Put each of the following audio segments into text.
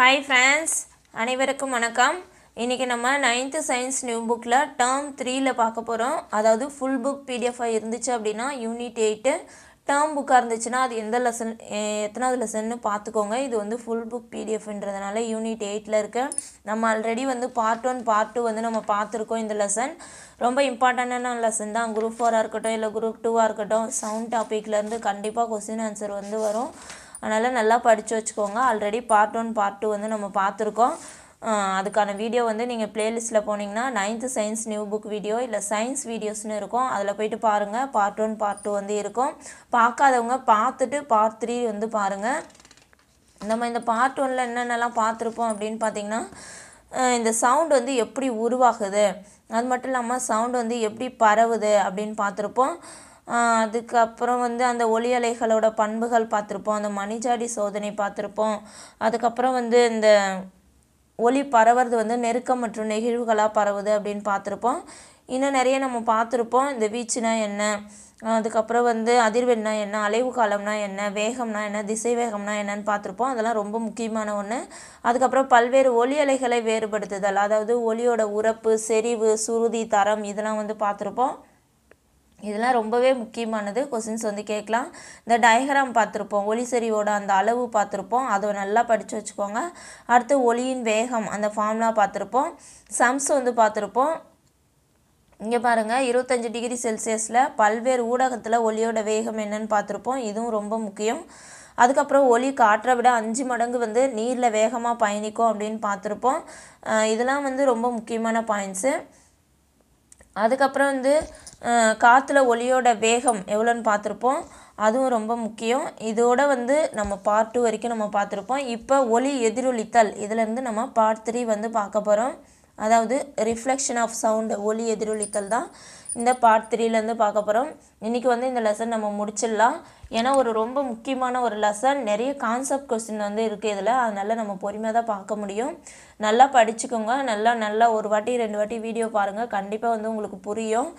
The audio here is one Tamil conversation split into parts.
Hi friends, அனைவருக்கும் வணக்கம். இன்னைக்கு நம்ம 9th சயின்ஸ் நியூ புக்ல டர்ம் 3 ல பார்க்க போறோம். அதாவது ஃபுல் புக் PDF ஆ இருந்துச்சு அப்படினா யூனிட் 8 டர்ம் புக்கா இருந்துச்சுனா அது எந்த லெசன் எத்தனாவது லெசன்னு பாத்துக்கோங்க. இது வந்து ஃபுல் புக் PDFன்றதனால யூனிட் 8 ல இருக்கு. நம்ம ஆல்ரெடி வந்து பார்ட் 1 பார்ட் 2 வந்து நம்ம பாத்துர்க்கோம். இந்த லெசன் ரொம்ப இம்பார்ட்டன்டான லெசன் தான். குரூப் 4 ஆ இருக்கட்டும் இல்ல குரூப் 2 ஆ இருக்கட்டும் சவுண்ட் டாபிக்ல இருந்து கண்டிப்பா क्वेश्चन ஆன்சர் வந்து வரும். அதனால நல்லா படிச்சு வச்சுக்கோங்க. ஆல்ரெடி பார்ட் 1 பார்ட் 2 வந்து நம்ம பாத்துர்க்கோம். அதுக்கான வீடியோ வந்து நீங்க பிளேலிஸ்ட்ல போனீங்கனா 9th science new book video இல்ல சயின்ஸ் வீடியோஸ்னு இருக்கும். அதுல போய்ட்டு பாருங்க. பார்ட் 1 பார்ட் 2 வந்து இருக்கும். பார்க்காதவங்க பார்த்துட்டு பார்ட் 3 வந்து பாருங்க. நம்ம இந்த பார்ட் 1 ல என்னென்னலாம் பாத்துறோம் அப்படினு பாத்தீங்கனா இந்த சவுண்ட் வந்து எப்படி உருவாகுது, அது மட்டும் இல்லாம சவுண்ட் வந்து எப்படி பரவுது அப்படினு பாத்துறோம். அதுக்கு அப்புறம் வந்து அந்த ஒலி அலைகளோட பண்புகள் பாத்துறோம். அந்த மணிஜாடி சோதனை பாத்துறோம். அதுக்கு அப்புறம் வந்து இந்த ஒலி பரவறது வந்து நெருக்கம் மற்றும் நெகிழ்வுகளா பரவுது அப்படினு பாத்துறோம். இன்னும் நிறைய நம்ம பாத்துறோம். இந்த வீச்சுனா என்ன, அதுக்கு அப்புறம் வந்து அதிர்வெண்ணா என்ன, அலைவு காலம்னா என்ன, வேகம்னா என்ன, திசை வேகம்னா என்னன்னு பாத்துறோம். அதெல்லாம் ரொம்ப முக்கியமான ஒண்ணு. அதுக்கு அப்புறம் பல்வேறு ஒலி அலைகளை வேறுபடுத்துதல், அதாவது ஒலியோட உரப்பு, செறிவு, சுருதி, தரம் இதெல்லாம் வந்து பாத்துறோம். இதெல்லாம் ரொம்பவே முக்கியமானது. क्वेश्चंस வந்து கேக்கலாம். இந்த டயகிராம் பாத்துறோம். ஒலி செறிவோட அந்த அளவு பாத்துறோம். அது நல்லா படிச்சு வச்சுக்கோங்க. அடுத்து ஒலியின் வேகம் அந்த ஃபார்முலா பாத்துறோம். சம்ஸ் வந்து பாத்துறோம். இங்க பாருங்க 25 டிகிரி செல்சியஸ்ல பல்வேறு ஊடகத்துல ஒலியோட வேகம் என்னன்னு பாத்துறோம். இதுவும் ரொம்ப முக்கியம். அதுக்கு அப்புறம் ஒலி காற்றை விட 5 மடங்கு வந்து நீர்ல வேகமா பயணிக்கும் அப்படினு பாத்துறோம். இதெல்லாம் வந்து ரொம்ப முக்கியமான பாயிண்ட்ஸ். அதுக்கு அப்புறம் வந்து காத்துல ஒலியோட வேகம் எவ்வளவுன்னு பாத்துறோம். அதுவும் ரொம்ப முக்கியம். இதோட வந்து நம்ம பார்ட் 2 வரைக்கும் நம்ம பாத்துறோம். இப்போ ஒலி எதிரொலித்தல் இதில இருந்து நம்ம பார்ட் 3 வந்து பார்க்க போறோம். அதாவது ரிஃப்ளெக்ஷன் ஆஃப் சவுண்ட் ஒலி எதிரொலித்தல் தான் இந்த பார்ட் 3 ல இருந்து பார்க்க போறோம். இன்னைக்கு வந்து இந்த லெசன் நம்ம முடிச்சிடலாம். ஏனா ஒரு ரொம்ப முக்கியமான ஒரு லெசன். நிறைய கான்செப்ட் क्वेश्चन வந்து இருக்கு இதுல. அதனால நம்ம பொறுமையா தான் பார்க்க முடியும். நல்லா படிச்சுக்கோங்க. நல்லா ஒரு வாட்டி ரெண்டு வாட்டி வீடியோ பாருங்க. கண்டிப்பா வந்து உங்களுக்கு புரியும்.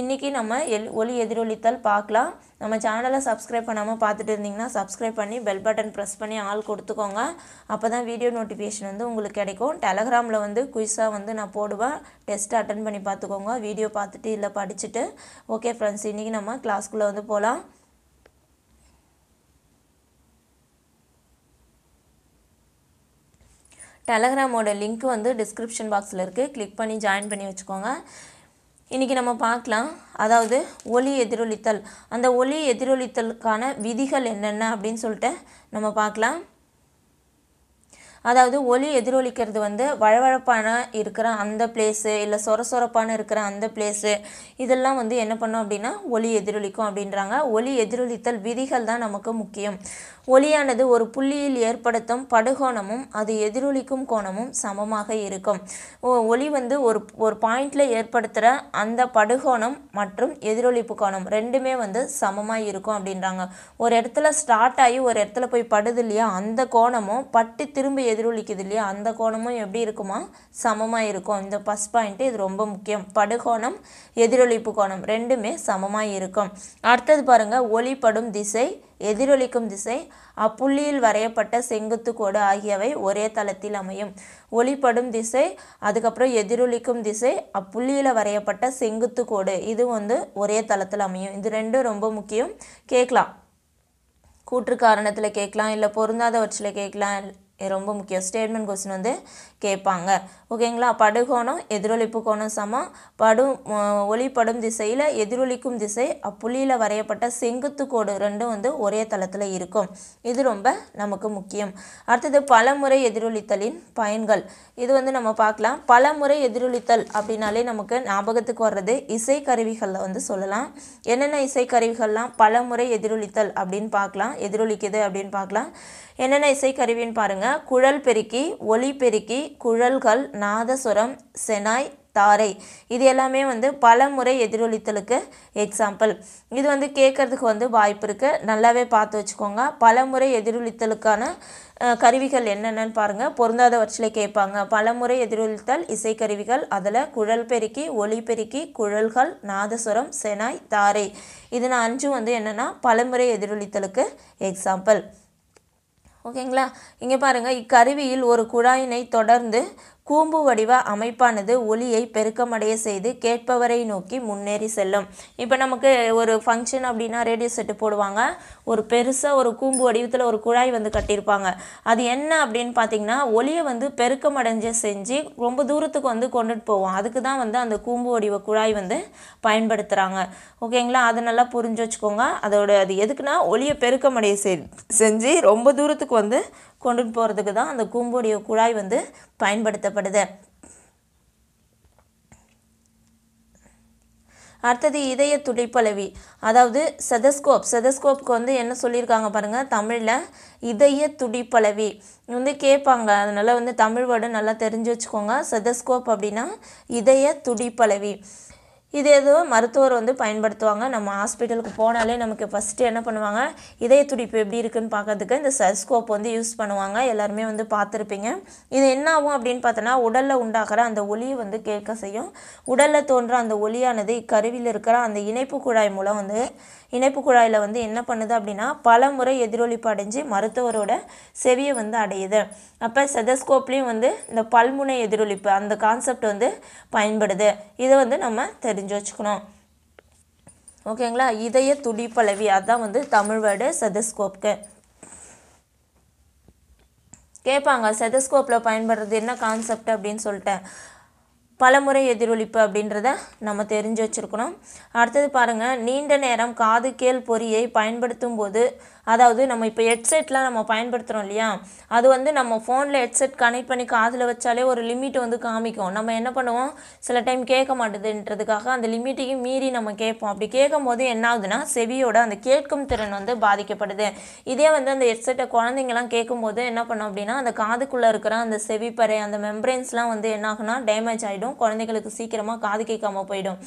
இன்னைக்கு நம்ம ஒலி எதிரொலித்தல் பார்க்கலாம். நம்ம சேனலை Subscribe பண்ணாம பார்த்துட்டு இருந்தீங்கனா Subscribe பண்ணி bell button press பண்ணி ஆல் கொடுத்துக்கோங்க. அப்பதான் வீடியோ நோட்டிஃபிகேஷன் வந்து உங்களுக்கு கிடைக்கும். Telegramல வந்து குயிஸா வந்து நான் போடுவேன். டெஸ்ட் அட்டெண்ட் பண்ணி பார்த்துக்கோங்க. வீடியோ பார்த்துட்டு இல்ல படிச்சிட்டு. ஓகே फ्रेंड्स, இன்னைக்கு நம்ம கிளாஸ்க்குள்ள வந்து போலாம். Telegram ஓட லிங்க் வந்து description boxல இருக்கு. கிளிக் பண்ணி ஜாயின் பண்ணி வெச்சுக்கோங்க. இன்னைக்கு நம்ம பார்க்கலாம். அதாவது ஒலி எதிரொலித்தல், அந்த ஒலி எதிரொலித்தலுக்கான விதிகள் என்னென்ன அப்படினு சொல்லிட்டு நம்ம பார்க்கலாம். அதாவது ஒலி எதிரொலிக்கிறது வந்து வழவழப்பான இருக்கிற அந்த பிளேஸ் இல்ல சொரசொரப்பான இருக்கிற அந்த பிளேஸ் இதெல்லாம் வந்து என்ன பண்ணும் அப்படினா ஒலி எதிரொலிக்கும் அப்படின்றாங்க. ஒலி எதிரொலித்தல் விதிகள் தான் நமக்கு முக்கியம். ஒலியானது ஒரு புள்ளியில் ஏற்படுத்தும் படுகோணமும் அது எதிரொலிக்கும் கோணமும் சமமாக இருக்கும். ஒலி வந்து ஒரு பாயிண்ட்ல ஏற்படுத்துற அந்த படுகோணம் மற்றும் எதிரொலிப்பு கோணம் ரெண்டுமே வந்து சமமா இருக்கும் அப்படின்றாங்க. ஒரு இடத்துல ஸ்டார்ட் ஆகி ஒரு இடத்துல போய் படுதுலையா அந்த கோணமும் பட்டு திரும்ப எதிரொலிக்குதுலையா அந்த கோணமும் எப்படி இருக்குமா சமமா இருக்கும். இந்த ஃபர்ஸ்ட் பாயிண்ட் இது ரொம்ப முக்கியம். படுகோணம் எதிரொலிப்பு கோணம் ரெண்டுமே சமமா இருக்கும். அடுத்து பாருங்க ஒலி படும் திசை எதிரொலிக்கும் திசை அப்புள்ளியில் வரையப்பட்ட செங்குத்து கோடு ஆகியவை ஒரே தளத்தில் அமையும். ஒளிப்படும் திசை அதுக்கு அப்புறம் எதிரொலிக்கும் திசை அப்புள்ளியில வரையப்பட்ட செங்குத்து கோடு இது வந்து ஒரே தளத்தில் அமையும். இது ரெண்டும் ரொம்ப முக்கியம். கேக்கலாம். கூற்று காரணத்துல கேக்கலாம் இல்ல பொருந்தாதவற்றில கேக்கலாம். ரொம்ப முக்கியம். ஸ்டேட்மென்ட் क्वेश्चन வந்து கேட்பாங்க. ஓகேங்களா? படுகோணம் எதிரொலிப்பு கோணம் சமம் படும் ஒளிப்படும் திசையில எதிரொலிக்கும் திசை அப்புள்ளியில வரையப்பட்ட செங்குத்து கோடு ரெண்டும் வந்து ஒரே தளத்துல இருக்கும். இது ரொம்ப நமக்கு முக்கியம். அடுத்து பலமுறை எதிரொலித்தலின் பயன்கள் இது வந்து நம்ம பார்க்கலாம். பலமுறை எதிரொலித்தல் அப்படினாலே நமக்கு ஞாபகத்துக்கு வர்றது இசை கருவிகளை வந்து சொல்லலாம். என்னென்ன இசை கருவிகள்லாம் பலமுறை எதிரொலித்தல் அப்படினு பார்க்கலாம். எதிரொலிக்குது அப்படினு பார்க்கலாம். என்னென்ன இசை கருவின்னு பாருங்க. குழல் பெருக்கி, ஒலி பெருக்கி, குழல்கள், நாதஸ்வரம், செனாய், தாரை இது எல்லாமே வந்து பலமுறை எதிரொலித்தலுக்கு எக்ஸாம்பிள். இது வந்து கேக்கிறதுக்கு வந்து வாய்ப்பு இருக்கு. நல்லாவே பார்த்து வச்சுக்கோங்க. பலமுறை எதிரொலித்தலுக்கான கருவிகள் என்னென்னு பாருங்க. பொருந்தாதவற்றில கேட்பாங்க. பலமுறை எதிரொலித்தல் இசை கருவிகள் அதுல குழல் பெருக்கி, ஒலி பெருக்கி, குழல்கள், நாதஸ்வரம், செனாய், தாரை இதுன 5 வந்து என்னன்னா பலமுறை எதிரொலித்தலுக்கு எக்ஸாம்பிள். ஓகேங்களா. இங்கே பாருங்கள், இக்கருவியில் ஒரு குழாயினை தொடர்ந்து கூம்பு வடிவ அமைப்பானது ஒலியை பெருக்கமடைய செய்து கேட்பவரை நோக்கி முன்னேறி செல்லும். இப்போ நமக்கு ஒரு ஃபங்க்ஷன் அப்படின்னா ரேடியோ செட்டு போடுவாங்க, ஒரு பெருசாக ஒரு கூம்பு வடிவத்தில் ஒரு குழாய் வந்து கட்டியிருப்பாங்க. அது என்ன அப்படின்னு பார்த்திங்கன்னா, ஒலியை வந்து பெருக்கமடைஞ்ச செஞ்சு ரொம்ப தூரத்துக்கு வந்து கொண்டுட்டு போவோம். அதுக்கு தான் வந்து அந்த கூம்பு வடிவ குழாய் வந்து பயன்படுத்துகிறாங்க. ஓகேங்களா, அதை நல்லா புரிஞ்சு வச்சுக்கோங்க. அது எதுக்குன்னா ஒலியை பெருக்கமடைய செஞ்சு ரொம்ப தூரத்துக்கு வந்து கொண்டுட்டு போகிறதுக்கு தான் அந்த கூம்புடைய குழாய் வந்து பயன்படுத்தப்படுது. அடுத்தது இதய துடிப்பளவி, அதாவது செதஸ்கோப். செதஸ்கோப்க்கு வந்து என்ன சொல்லியிருக்காங்க பாருங்கள், தமிழில் இதய துடிப்பளவி வந்து கேட்பாங்க. அதனால் வந்து தமிழ் வேர்டு நல்லா தெரிஞ்சு வச்சுக்கோங்க. செதஸ்கோப் அப்படின்னா இதய துடிப்பளவி. இது ஏதோ மருத்துவர் வந்து பயன்படுத்துவாங்க. நம்ம ஹாஸ்பிட்டலுக்கு போனாலே நமக்கு ஃபஸ்ட்டு என்ன பண்ணுவாங்க, இதய துடிப்பு எப்படி இருக்குதுன்னு பார்க்கறதுக்கு இந்த செதஸ்கோப் வந்து யூஸ் பண்ணுவாங்க. எல்லாருமே வந்து பார்த்துருப்பீங்க. இது என்ன ஆகும் அப்படின்னு பார்த்தோன்னா, உடலில் உண்டாகிற அந்த ஒலியை வந்து கேட்க செய்யும். உடலில் தோன்ற அந்த ஒலியானது இக்கருவியில் இருக்கிற அந்த இணைப்பு குழாய் மூலம் வந்து இணைப்பு குழாயில் வந்து என்ன பண்ணுது அப்படின்னா, பல முறை எதிரொலிப்பு அடைஞ்சு மருத்துவரோட செவியை வந்து அடையுது. அப்போ செதஸ்கோப்லேயும் வந்து இந்த பல்முனை எதிரொலிப்பு அந்த கான்செப்ட் வந்து பயன்படுது. இதை வந்து நம்ம தெரிஞ்சு வச்சுக்கணும். ஓகேங்களா, இதய துடிப்பளவி அதான் வந்து தமிழ் வேர்டு செதஸ்கோப்க்கு. கேட்பாங்க செதஸ்கோப்பில் பயன்படுறது என்ன கான்செப்ட் அப்படின்னு சொல்லிட்டு, பலமுறை எதிரொலிப்பு அப்படின்றத நம்ம தெரிஞ்சு வச்சுருக்கணும். அடுத்தது பாருங்கள், நீண்ட நேரம் காது கேள் பொறியை பயன்படுத்தும் போது, அதாவது நம்ம இப்போ ஹெட்செட்லாம் நம்ம பயன்படுத்துகிறோம் இல்லையா, அது வந்து நம்ம ஃபோனில் ஹெட்செட் கனெக்ட் பண்ணி காதில் வச்சாலே ஒரு லிமிட் வந்து காமிக்கும். நம்ம என்ன பண்ணுவோம், சில டைம் கேட்க மாட்டேதுன்றதுக்காக அந்த லிமிட்டையும் மீறி நம்ம கேட்போம். அப்படி கேட்கும் போது என்ன ஆகுதுன்னா, செவியோட அந்த கேட்கும் திறன் வந்து பாதிக்கப்படுது. இதே வந்து அந்த ஹெட்செட்டை குழந்தைங்கலாம் கேட்கும்போது என்ன பண்ணோம் அப்படின்னா, அந்த காதுக்குள்ளே இருக்கிற அந்த செவிப்பறை அந்த மெம்பரன்ஸ்லாம் வந்து என்ன ஆகுனா டேமேஜ் ஆகிடும். குழந்தைகளுக்கு சீக்கிரமாக காது கேட்காம போயிடும்.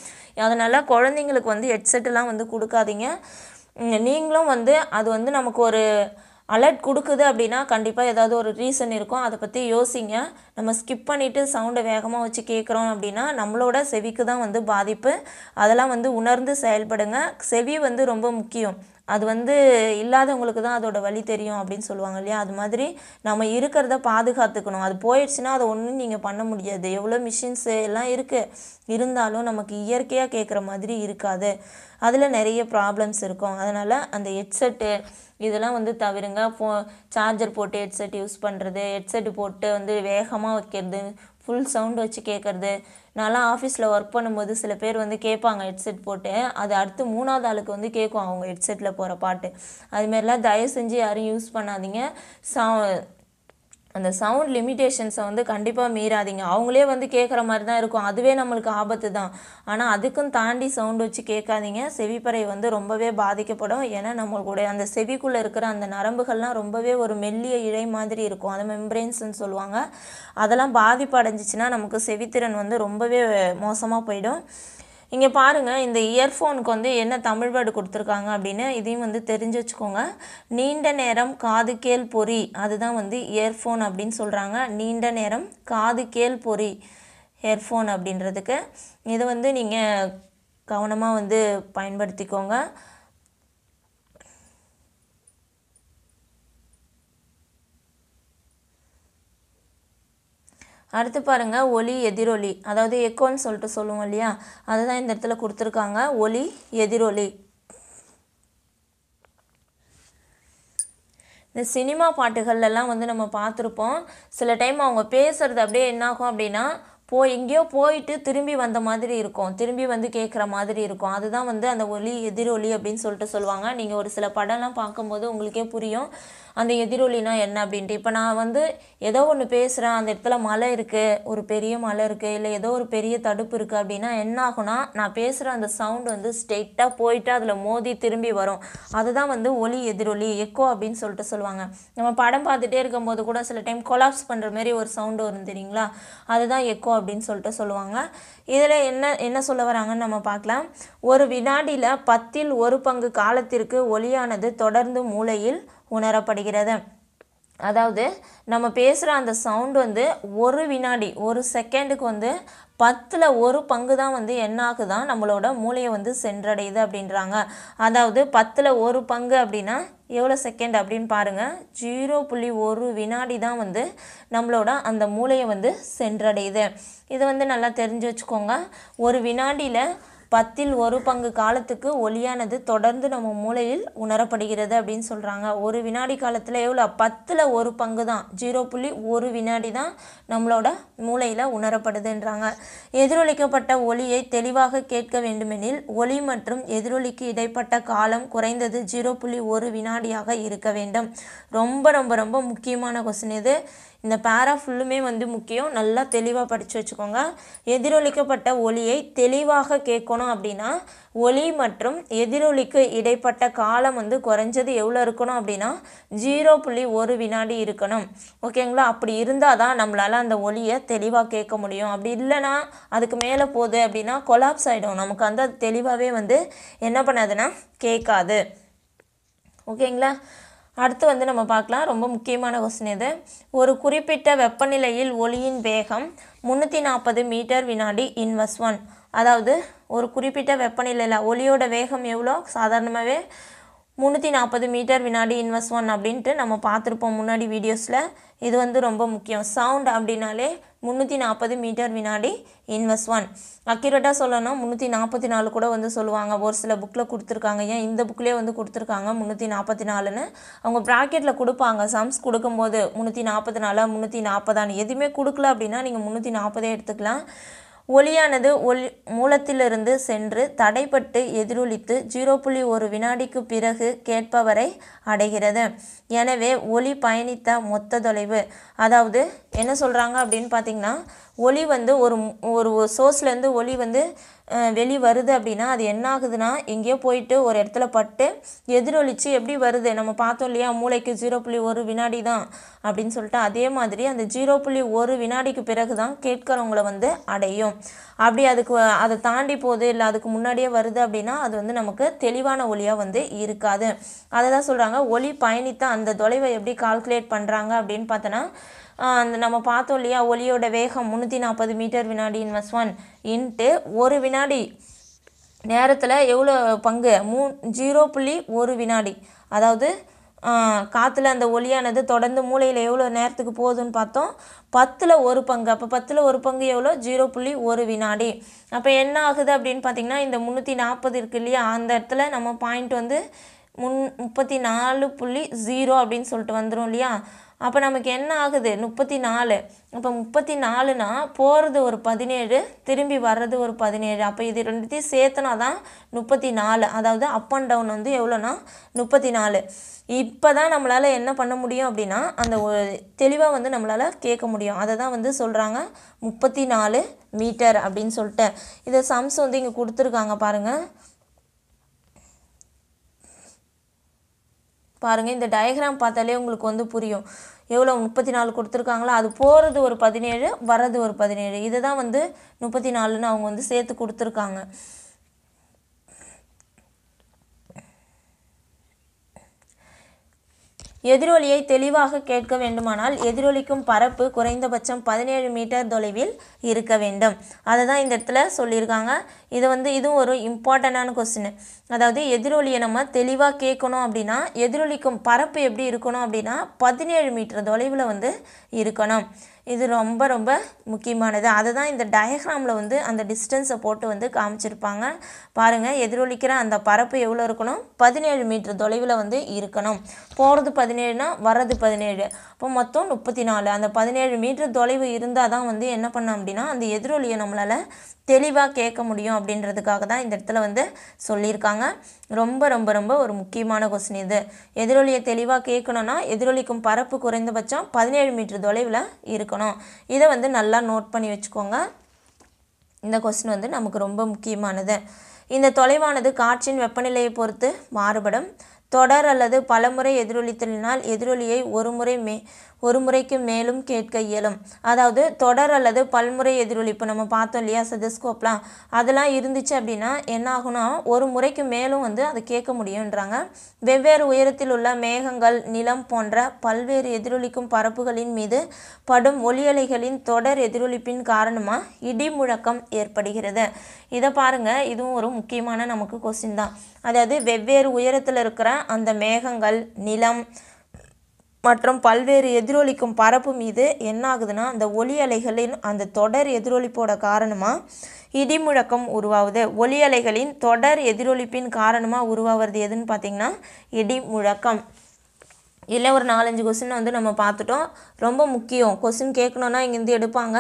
அதனால குழந்தைங்களுக்கு வந்து ஹெட்செட்டெல்லாம் வந்து கொடுக்காதீங்க. நீங்களும் வந்து அது வந்து நமக்கு ஒரு அலர்ட் கொடுக்குது அப்படின்னா கண்டிப்பாக ஏதாவது ஒரு ரீசன் இருக்கும், அதை பற்றி யோசிங்க. நம்ம ஸ்கிப் பண்ணிவிட்டு சவுண்டை வேகமாக வச்சு கேட்குறோம் அப்படின்னா நம்மளோட செவிக்கு தான் வந்து பாதிப்பு. அதெல்லாம் வந்து உணர்ந்து செயல்படுங்க. செவி வந்து ரொம்ப முக்கியம். அது வந்து இல்லாதவங்களுக்கு தான் அதோட வழி தெரியும் அப்படின்னு சொல்லுவாங்க இல்லையா, அது மாதிரி நம்ம இருக்கிறத பாதுகாத்துக்கணும். அது போயிடுச்சுன்னா அதை ஒன்றும் நீங்கள் பண்ண முடியாது. எவ்வளோ மிஷின்ஸு எல்லாம் இருக்குது, இருந்தாலும் நமக்கு இயற்கையாக கேட்குற மாதிரி இருக்காது. அதில் நிறைய ப்ராப்ளம்ஸ் இருக்கும். அதனால் அந்த ஹெட்செட்டு இதெல்லாம் வந்து தவிருங்க. சார்ஜர் போட்டு ஹெட்செட் யூஸ் பண்ணுறது, ஹெட்செட்டு போட்டு வந்து வேகமாக வைக்கிறது, ஃபுல் சவுண்டு வச்சு கேட்குறது. நான்லாம் ஆஃபீஸில் ஒர்க் பண்ணும்போது சில பேர் வந்து கேட்பாங்க ஹெட்செட் போட்டு, அது அடுத்து மூணாவது ஆளுக்கு வந்து கேட்கும் அவங்க ஹெட்செட்டில் போகிற பாட்டு. அதுமாரிலாம் தயவு செஞ்சு யாரும் யூஸ் பண்ணாதீங்க. அந்த சவுண்ட் லிமிட்டேஷன்ஸை வந்து கண்டிப்பாக மீறாதீங்க. அவங்களே வந்து கேட்குற மாதிரி தான் இருக்கும், அதுவே நம்மளுக்கு ஆபத்து தான். ஆனால் அதுக்கும் தாண்டி சவுண்டு வச்சு கேட்காதீங்க. செவிப்பறை வந்து ரொம்பவே பாதிக்கப்படும். ஏன்னா நம்மளுடைய அந்த செவிக்குள்ளே இருக்கிற அந்த நரம்புகள்லாம் ரொம்பவே ஒரு மெல்லிய இழை மாதிரி இருக்கும், அது மெம்பரன்ஸ்ன்னு சொல்லுவாங்க. அதெல்லாம் பாதிப்பு அடைஞ்சிச்சின்னா நமக்கு செவித்திறன் வந்து ரொம்பவே மோசமாக போயிடும். இங்கே பாருங்கள், இந்த இயர்ஃபோனுக்கு வந்து என்ன தமிழ் வேர்டு கொடுத்துருக்காங்க அப்படின்னு இதையும் வந்து தெரிஞ்சு வச்சுக்கோங்க. நீண்ட நேரம் காது கேள் பொறி, அதுதான் வந்து இயர்ஃபோன் அப்படின்னு சொல்கிறாங்க. நீண்ட நேரம் காது கேள் பொறி இயர்ஃபோன் அப்படின்றதுக்கு இது வந்து நீங்கள் கவனமாக வந்து பயன்படுத்திக்கோங்க. அடுத்து பாருங்கள், ஒலி எதிரொலி, அதாவது எக்கோன்னு சொல்லிட்டு சொல்லுவோம் இல்லையா, அதுதான் இந்த இடத்துல கொடுத்துருக்காங்க. ஒலி எதிரொலி. இந்த சினிமா பாட்டுகள்லாம் வந்து நம்ம பார்த்துருப்போம். சில டைம் அவங்க பேசுகிறது அப்படியே என்னாகும் அப்படின்னா, எங்கேயோ போயிட்டு திரும்பி வந்த மாதிரி இருக்கும், திரும்பி வந்து கேட்குற மாதிரி இருக்கும். அதுதான் வந்து அந்த ஒலி எதிரொலி அப்படின்னு சொல்லிட்டு சொல்லுவாங்க. நீங்கள் ஒரு சில படம்லாம் பார்க்கும்போது உங்களுக்கே புரியும் அந்த எதிரொலினா என்ன அப்படின்ட்டு. இப்போ நான் வந்து ஏதோ ஒன்று பேசுகிறேன், அந்த இடத்துல மலை இருக்குது, ஒரு பெரிய மலை இருக்குது, இல்லை ஏதோ ஒரு பெரிய தடுப்பு இருக்குது அப்படின்னா என்ன ஆகுனா, நான் பேசுகிற அந்த சவுண்டு வந்து ஸ்ட்ரெயிட்டாக போயிட்டு அதில் மோதி திரும்பி வரும். அதுதான் வந்து ஒலி எதிரொலி, எக்கோ அப்படின்னு சொல்லிட்டு சொல்லுவாங்க. நம்ம படம் பார்த்துட்டே இருக்கும்போது கூட சில டைம் கொலாப்ஸ் பண்ணுற மாதிரி ஒரு சவுண்டு வரும் தெரியுங்களா, அதுதான் எக்கோ அப்படின்னு சொல்லிட்டு சொல்லுவாங்க. இதில் என்ன சொல்ல வராங்கன்னு நம்ம பார்க்கலாம். ஒரு வினாடியில் 10% காலத்திற்கு ஒலியானது தொடர்ந்து மூளையில் உணரப்படுகிறது. அதாவது நம்ம பேசுகிற அந்த சவுண்டு வந்து ஒரு வினாடி, ஒரு செகண்டுக்கு வந்து 10% தான் வந்து என்ன ஆகுதான் நம்மளோட மூளையை வந்து சென்றடையுது அப்படின்றாங்க. அதாவது 10% அப்படின்னா எவ்வளோ செகண்ட் அப்படினு பாருங்க 0.1 வினாடி தான் வந்து நம்மளோட அந்த மூளையை வந்து சென்றடையுது. இது வந்து நல்லா தெரிஞ்சு வச்சுக்கோங்க. ஒரு வினாடியில் 1/10 காலத்துக்கு ஒலியானது தொடர்ந்து நம்ம மூளையில் உணரப்படுகிறது அப்படின்னு சொல்கிறாங்க. ஒரு வினாடி காலத்தில் எவ்வளோ 10/1 தான் 0.1 வினாடி தான் நம்மளோட மூளையில் உணரப்படுதுன்றாங்க. எதிரொலிக்கப்பட்ட ஒலியை தெளிவாக கேட்க வேண்டுமெனில் ஒலி மற்றும் எதிரொலிக்கு இடைப்பட்ட காலம் குறைந்தது 0.1 வினாடியாக இருக்க வேண்டும். ரொம்ப ரொம்ப ரொம்ப முக்கியமான கொஸ்டின் இது. இந்த பேரா ஃபுல்லுமே வந்து முக்கியம். நல்லா தெளிவாக படித்து வச்சுக்கோங்க. எதிரொலிக்கப்பட்ட ஒலியை தெளிவாக கேட்கணும் அப்படின்னா ஒலி மற்றும் எதிரொலிக்கு இடைப்பட்ட காலம் வந்து குறைஞ்சது எவ்வளோ இருக்கணும் அப்படின்னா 0.1 வினாடி இருக்கணும். ஓகேங்களா? அப்படி இருந்தால் தான் நம்மளால் அந்த ஒலியை தெளிவாக கேட்க முடியும். அப்படி இல்லைனா அதுக்கு மேலே போகுது அப்படின்னா கொலாப்ஸ் ஆகிடும். நமக்கு வந்து அது தெளிவாகவே வந்து என்ன பண்ணாதுன்னா கேட்காது. ஓகேங்களா? அடுத்து வந்து நம்ம பார்க்கலாம். ரொம்ப முக்கியமான கொஸ்டின் இது. ஒரு குறிப்பிட்ட வெப்பநிலையில் ஒலியின் வேகம் 340 மீட்டர் வினாடி இன்வர்ஸ் 1. அதாவது ஒரு குறிப்பிட்ட வெப்பநிலையில் ஒலியோட வேகம் எவ்வளோ? சாதாரணமாகவே 340 மீட்டர் வினாடி இன்வர்ஸ் 1 அப்படின்ட்டு நம்ம பார்த்துருப்போம் முன்னாடி வீடியோஸில். இது வந்து ரொம்ப முக்கியம். சவுண்ட் அப்படின்னாலே 340 மீட்டர் வினாடி இன்வர்ஸ் 1. அக்யூரேட்டாக சொல்லணும் 344 கூட வந்து சொல்லுவாங்க. ஒரு சில புக்கில் கொடுத்துருக்காங்க. ஏன் இந்த புக்கிலே வந்து கொடுத்துருக்காங்க 344ன்னு. அவங்க ப்ராக்கெட்டில் கொடுப்பாங்க. சம்ஸ் கொடுக்கும்போது 344 340 எதுவுமே கொடுக்கல அப்படின்னா நீங்கள் 340 எடுத்துக்கலாம். ஒலியானது மூலத்திலிருந்து சென்று தடைப்பட்டு எதிரொலித்து 0.1 வினாடிக்கு பிறகு கேட்பவரை அடைகிறது. எனவே ஒலி பயணித்த மொத்த தொலைவு, அதாவது என்ன சொல்கிறாங்க அப்படின்னு பார்த்தீங்கன்னா ஒலி வந்து ஒரு சோர்ஸ்லேருந்து ஒலி வந்து வெளி வருது அப்படின்னா அது என்ன ஆகுதுன்னா எங்கேயோ போயிட்டு ஒரு இடத்துல பட்டு எதிரொலித்து எப்படி வருது நம்ம பார்த்தோம் இல்லையா? மூளைக்கு 0.1 வினாடி தான் அப்படின்னு சொல்லிட்டு அதே மாதிரி அந்த 0.1 வினாடிக்கு பிறகு தான் கேட்குறவங்கள வந்து அடையும். அப்படி அதை தாண்டி போகுது இல்லை அதுக்கு முன்னாடியே வருது அப்படின்னா அது வந்து நமக்கு தெளிவான ஒலியாக வந்து இருக்காது. அதை தான் சொல்கிறாங்க ஒலி பயணித்த அந்த தொலைவை எப்படி கால்குலேட் பண்ணுறாங்க அப்படின்னு பார்த்தோன்னா நம்ம பார்த்தோம் இல்லையா ஒலியோட வேகம் 340 மீட்டர் வினாடி இன்வர்ஸ் 1 இன்ட்டு ஒரு வினாடி நேரத்தில் எவ்வளோ பங்கு 0.1 வினாடி. அதாவது காற்றுல அந்த ஒலியானது தொடர்ந்து மூளையில் எவ்வளோ நேரத்துக்கு போகுதுன்னு பார்த்தோம் 10/1. அப்போ 10/1 எவ்வளோ 0.1 வினாடி. அப்போ என்ன ஆகுது அப்படின்னு பார்த்திங்கன்னா இந்த 340 இருக்குது இல்லையா அந்த இடத்துல நம்ம பாயிண்ட் வந்து 34.0 அப்படின்னு சொல்லிட்டு வந்துடும் இல்லையா? அப்போ நமக்கு என்ன ஆகுது 34. அப்போ 34னா போகிறது ஒரு 17 திரும்பி வர்றது ஒரு 17. அப்போ இது ரெண்டுத்தையும் சேர்த்துனா தான் 34. அதாவது அப் அண்ட் டவுன் வந்து எவ்வளோனா 34. இப்போ தான் நம்மளால் என்ன பண்ண முடியும் அப்படின்னா அந்த தெளிவாக வந்து நம்மளால் கேட்க முடியும். அதை தான் வந்து சொல்கிறாங்க 34 மீட்டர் அப்படின்னு சொல்லிட்டு. இதை சம்ஸ் வந்து இங்கே கொடுத்துருக்காங்க பாருங்கள். இந்த டயக்ராம் பார்த்தாலே உங்களுக்கு வந்து புரியும். எவ்வளோ 34 கொடுத்துருக்காங்களா அது போகிறது ஒரு 17 வர்றது ஒரு 17. இதை தான் வந்து 34ன்னு அவங்க வந்து சேர்த்து கொடுத்துருக்காங்க. எதிரொலியை தெளிவாக கேட்க வேண்டுமானால் எதிரொலிக்கும் பரப்பு குறைந்தபட்சம் 17 மீட்டர் தொலைவில் இருக்க வேண்டும். அதை தான் இந்த இடத்துல சொல்லியிருக்காங்க. இது வந்து இதுவும் ஒரு இம்பார்ட்டண்டான கொஸ்டின். அதாவது எதிரொலியை நம்ம தெளிவாக கேட்கணும் அப்படின்னா எதிரொலிக்கும் பரப்பு எப்படி இருக்கணும் அப்படின்னா 17 மீட்டர் தொலைவில் வந்து இருக்கணும். இது ரொம்ப ரொம்ப முக்கியமானது. அதை தான் இந்த டயக்ராமில் வந்து அந்த டிஸ்டன்ஸை போட்டு வந்து காமிச்சிருப்பாங்க பாருங்கள். எதிரொலிக்கிற அந்த பரப்பு எவ்வளோ இருக்கணும் 17 மீட்டர் தொலைவில் வந்து இருக்கணும். போகிறது 17னா வர்றது 17. அப்போ மொத்தம் 34. அந்த 17 மீட்டர் தொலைவு இருந்தால் தான் வந்து என்ன பண்ணோம் அப்படின்னா அந்த எதிரொலியை நம்மளால் தெளிவாக கேட்க முடியும் அப்படின்றதுக்காக தான் இந்த இடத்துல வந்து சொல்லியிருக்காங்க. ரொம்ப ரொம்ப ரொம்ப ஒரு முக்கியமான கொஸ்டின் இது. எதிரொலியை தெளிவாக கேட்கணும்னா எதிரொலிக்கும் பரப்பு குறைந்தபட்சம் 17 மீட்டர் தொலைவில் இருக்கணும். இதை வந்து நல்லா நோட் பண்ணி வச்சுக்கோங்க. இந்த கொஸ்டின் வந்து நமக்கு ரொம்ப முக்கியமானது. இந்த தொலைவானது காற்றின் வெப்பநிலையை பொறுத்து மாறுபடும். தொடர் அல்லது பலமுறை எதிரொலித்தலினால் எதிரொலியை ஒரு முறைக்கு மேலும் கேட்க இயலும். அதாவது தொடர் அல்லது பல்முறை எதிரொலிப்பு நம்ம பார்த்தோம் இல்லையா ஸ்டெதஸ்கோப்லாம் அதெல்லாம் இருந்துச்சு அப்படின்னா என்ன ஆகுனா ஒரு முறைக்கு மேலும் வந்து அதை கேட்க முடியும்ன்றாங்க. வெவ்வேறு உயரத்தில் உள்ள மேகங்கள் நிலம் போன்ற பல்வேறு எதிரொலிக்கும் பரப்புகளின் மீது படும் ஒலியலைகளின் தொடர் எதிரொலிப்பின் காரணமாக இடி முழக்கம் ஏற்படுகிறது. இதை பாருங்கள். இதுவும் ஒரு முக்கியமான நமக்கு கொஸ்டின் தான். அதாவது வெவ்வேறு உயரத்தில் இருக்கிற அந்த மேகங்கள் நிலம் மற்றும் பல்வேறு எதிரொலிக்கும் பரப்பு மீது என்ன ஆகுதுன்னா அந்த ஒலி அலைகளின் அந்த தொடர் எதிரொலிப்போட காரணமா இடி முழக்கம் உருவாகுது. ஒலி அலைகளின் தொடர் எதிரொலிப்பின் காரணமா உருவாகிறது எதுன்னு பாத்தீங்கன்னா இடி முழக்கம். இல்ல ஒரு 4-5 क्वेश्चन வந்து நம்ம பார்த்துட்டோம். ரொம்ப முக்கியம் क्वेश्चन கேக்கணும்னா இங்க இருந்து எடுப்பாங்க.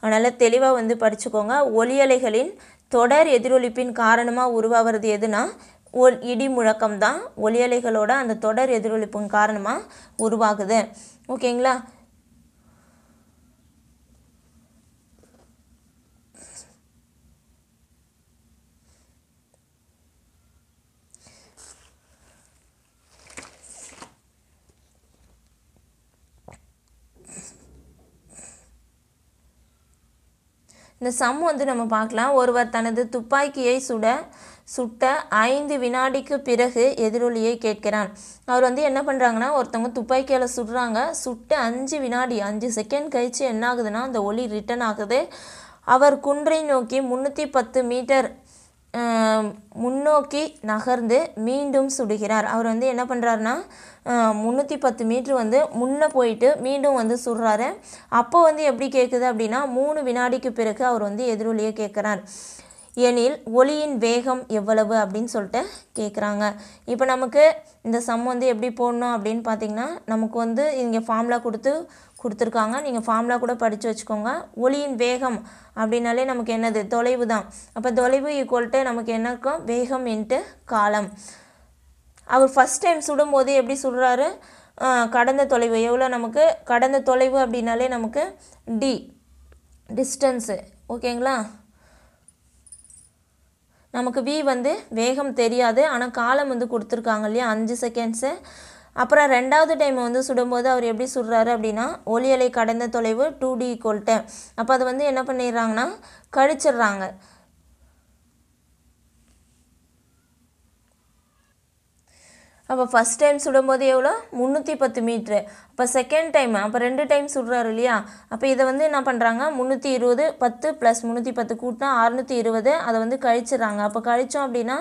அதனால தெளிவா வந்து படிச்சுக்கோங்க. ஒலி அலைகளின் தொடர் எதிரொலிப்பின் காரணமா உருவாகிறது எதுனா இடி முழக்கம் தான். ஒலி அலைகளோட அந்த தொடர் எதிரொலிப்பின் காரணமா உருவாகுது. ஓகேங்களா? இந்த சம் வந்து நம்ம பார்க்கலாம். ஒருவர் தனது துப்பாக்கியை சுட்ட 5 வினாடிக்கு பிறகு எதிரொலியை கேட்கிறான். அவர் வந்து என்ன பண்றாங்கன்னா ஒருத்தங்க துப்பாக்கியால சுடுறாங்க. சுட்ட 5 வினாடி 5 செகண்ட் கழிச்சு என்ன ஆகுதுன்னா அந்த ஒலி ரிட்டர்ன் ஆகுது. அவர் குன்றை நோக்கி 310 மீட்டர் முன்னோக்கி நகர்ந்து மீண்டும் சுடுகிறார். அவர் வந்து என்ன பண்றாருன்னா 310 மீட்டர் வந்து முன்ன போயிட்டு மீண்டும் வந்து சுடுறாரு. அப்போ வந்து எப்படி கேக்குது அப்படினா 3 வினாடிக்கு பிறகு அவர் வந்து எதிரொலியை கேக்குறார். எனில் ஒலியின் வேகம் எவ்வளவு அப்படினு சொல்லிட்டு கேக்குறாங்க. இப்போ நமக்கு இந்த சம் வந்து எப்படி போடணும் அப்படினு பாத்தீங்கன்னா நமக்கு வந்து இங்க ஃபார்முலா கொடுத்திருக்காங்க. நீங்க ஃபார்முலா கூட படிச்சு வச்சுக்கோங்க. ஒலியின் வேகம் அப்படினாலே நமக்கு என்னது தொலைவு தான். அப்ப தொலைவு = நமக்கு என்ன இருக்கும் வேகம் * காலம். அவர் ஃபர்ஸ்ட் டைம் சுடும்போது எப்படி சொல்றாரு கடந்த தொலைவு எவ்வளவு நமக்கு கடந்த தொலைவு அப்படினாலே நமக்கு d டிஸ்டன்ஸ். ஓகேங்களா? நமக்கு v வந்து வேகம் தெரியாது ஆனா காலம் வந்து கொடுத்திருக்காங்க இல்லையா 5 செகண்ட்ஸ். அப்புறம் இரண்டாவது டைம் வந்து சுடும்போது அவர் எப்படி சுடுறாரு அப்படினா ஒலி அலை கடந்த தொலைவு 2d = அப்ப அது வந்து என்ன பண்ணிராங்கனா கழிச்சிடுறாங்க. அப்ப ஃபர்ஸ்ட் டைம் சுடும்போது எவ்வளவு 310 மீட்டர். அப்ப செகண்ட் டைம் அப்ப 2 டைம் சுடுறாரு இல்லையா. அப்ப இத வந்து என்ன பண்றாங்க 320 10 + 310 கூட்டினா 620 அத வந்து கழிச்சிராங்க. அப்ப கழிச்சோம் அப்படினா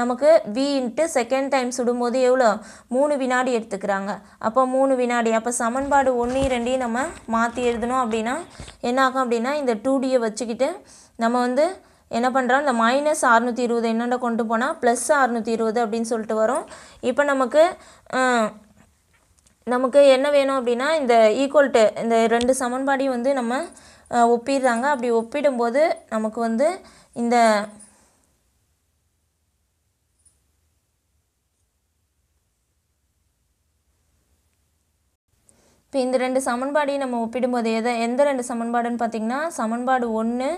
நமக்கு v * செகண்ட் டைம் சுடும்போது எவ்வளவு 3 வினாடி எடுத்துக்கறாங்க. அப்ப 3 வினாடி. அப்ப சமன்பாடு 1 2 நம்ம மாத்தி எழுதணும் அப்படினா என்ன ஆகும் அப்படினா இந்த 2d வச்சிக்கிட்டு நம்ம வந்து என்ன பண்றோம் இந்த -620 என்னண்ட கொண்டு போனா +620 அப்படினு சொல்லிட்டு வரும். இப்போ நமக்கு என்ன வேணும் அப்படினா இந்த = இந்த 2 சமன்பாடி வந்து நம்ம ஒப்பிடுறாங்க. அப்படி ஒப்பிடும்போது நமக்கு வந்து இந்த இப்போ இந்த 2 சமன்பாடி நம்ம ஒப்பிடும்போது எந்த 2 சமன்பாடுன்னு பாத்தீங்கன்னா சமன்பாடு 1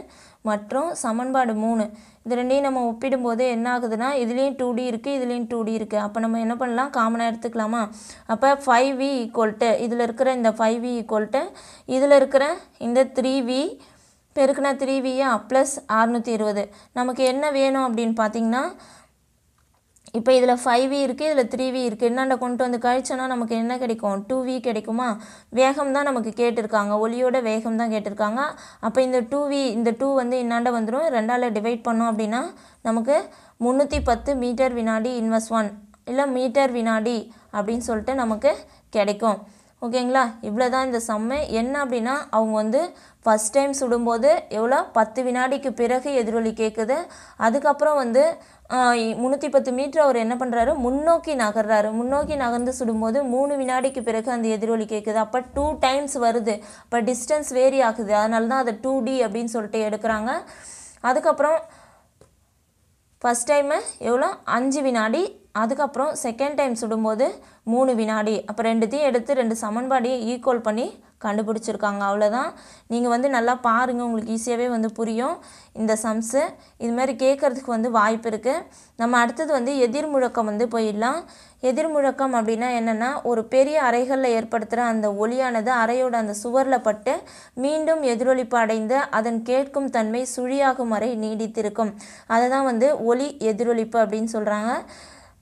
மற்றும் சமன்பாடு 3 இந்த ரெண்டையும் நம்ம ஒப்பிடும்போது என்ன ஆகுதுன்னா இதுலயும் 2d இருக்கு இதுலயும் 2d இருக்கு. அப்ப நம்ம என்ன பண்ணலாம் காமனா எடுத்துக்கலாமா. அப்ப 5v = இதுல இருக்கிற இந்த 5v = இதுல இருக்கிற இந்த 3v பெருக்குனா 3v-ஆ +620. நமக்கு என்ன வேணும் அப்படினு பாத்தீங்கன்னா இப்போ இதுல 5v இருக்கு இதுல 3v இருக்கு என்னண்ட கொண்டு வந்து கழிச்சனா நமக்கு என்ன கிடைக்கும் 2v கிடைக்குமா. வேகம் தான் நமக்கு கேட்டிருக்காங்க ஒலியோட வேகம் தான் கேட்டிருக்காங்க. அப்ப இந்த 2v இந்த 2 வந்து என்னண்ட வந்துரும் 2 ஆல டிவைட் பண்ணோம் அப்படினா நமக்கு 310 மீட்டர் வினாடி / 1 இல்ல மீட்டர் வினாடி அப்படினு சொல்லிட்டு நமக்கு கிடைக்கும். ஓகேங்களா? இவ்வளவுதான் இந்த சம். என்ன அப்படினா அவங்க வந்து ஃபர்ஸ்ட் டைம் சுடும்போது எவ்வளவு 10 வினாடிக்கு பிறகு எதிரொலி கேக்குது. அதுக்கு அப்புறம் வந்து 310 மீட்டர் அவர் என்ன பண்றாரு முன்னோக்கி நகர்றாரு. முன்னோக்கி நகர்ந்து சுடும்போது 3 வினாடிக்கு பிறகு அந்த எதிரொலி கேக்குது. அப்ப 2 டைம்ஸ் வருது. அப்ப டிஸ்டன்ஸ் வேரி ஆகுது. அதனால தான் அது 2d அப்படினு சொல்லிட்டு எடுக்கறாங்க. அதுக்கு அப்புறம் ஃபர்ஸ்ட் டைம் எவ்வளவு 5 வினாடி அதுக்கு அப்புறம் செகண்ட் டைம் சுடும்போது 3 வினாடி. அப்ப ரெண்டுத்தையும் எடுத்து 2 சமன்பாடியை ஈக்குவல் பண்ணி கண்டுபிடிச்சிருக்காங்க. அவ்வளவுதான். நீங்க வந்து நல்லா பாருங்க உங்களுக்கு ஈஸியாவே வந்து புரியும் இந்த சம்ஸ். இது மாதிரி கேக்கிறதுக்கு வந்து வாய்ப்பு இருக்கு. நம்ம அடுத்து வந்து எதிர்முழக்கம் வந்து போயிடலாம். எதிர்முழக்கம் அப்படினா என்னன்னா ஒரு பெரிய அறைகல்ல ஏற்படுத்துற அந்த ஒலியானது அறையோட அந்த சுவர்ல பட்டு மீண்டும் எதிரொலிப்பு அடைந்து அதன் கேட்கும் தன்மை சுழியாகும் வரை நீடித்திருக்கும். அததான் வந்து ஒலி எதிரொலிப்பு அப்படினு சொல்றாங்க.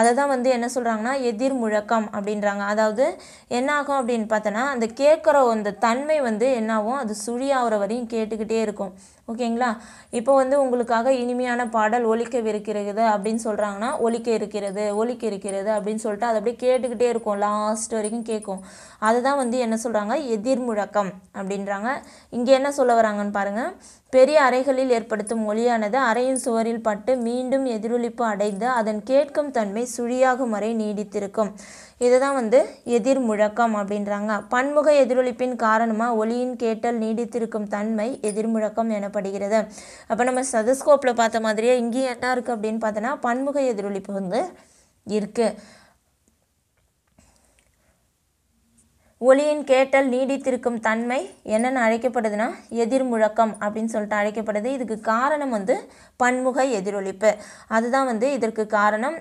அததான் வந்து என்ன சொல்றாங்கன்னா எதிர் முழக்கம் அப்படின்றாங்க. அதாவது என்ன ஆகும் அப்படினு பார்த்தனா அந்த கேக்குற அந்த தன்மை வந்து என்னவோ அது சுழியாவற வரையும் கேட்டுக்கிட்டே இருக்கும். ஓகேங்களா? இப்போ வந்து உங்களுக்காக இனிமையான பாடல் ஒலிக்கவிருக்கிறது அப்படினு சொல்றாங்கன்னா ஒலிக்க இருக்கிறது அப்படினு சொல்லிட்டு அது அப்படியே கேட்டுக்கிட்டே இருக்கும், லாஸ்ட் வரைக்கும் கேக்கும். அதுதான் வந்து என்ன சொல்றாங்க எதிர் முழக்கம் அப்படின்றாங்க. இங்க என்ன சொல்ல வராங்கன்னு பாருங்க. பெரிய அறைகளில் ஏற்படுத்தும் ஒலியானது அறையின் சுவரில் பட்டு மீண்டும் எதிரொலிப்பு அடைந்து அதன் கேட்கும் தன்மை சுழியாகும் வரை நீடித்திருக்கும். இதுதான் வந்து எதிர் முழக்கம் அப்படின்றாங்க. பன்முக எதிரொலிப்பின் காரணமாக ஒலியின் கேட்டல் நீடித்திருக்கும் தன்மை எதிர்முழக்கம் எனப்படுகிறது. அப்போ நம்ம சதஸ்கோப்பில் பார்த்த மாதிரியே இங்கேயும் என்ன இருக்குது அப்படின்னு பார்த்தோன்னா பன்முக எதிரொலிப்பு வந்து இருக்குது. ஒலியின் கேட்டல் நீடித்திருக்கும் தன்மை என்னென்னு அழைக்கப்படுதுன்னா எதிர் முழக்கம் அப்படின்னு சொல்லிட்டு அழைக்கப்படுது. இதுக்கு காரணம் வந்து பன்முக எதிரொலிப்பு. அதுதான் வந்து இதற்கு காரணம்.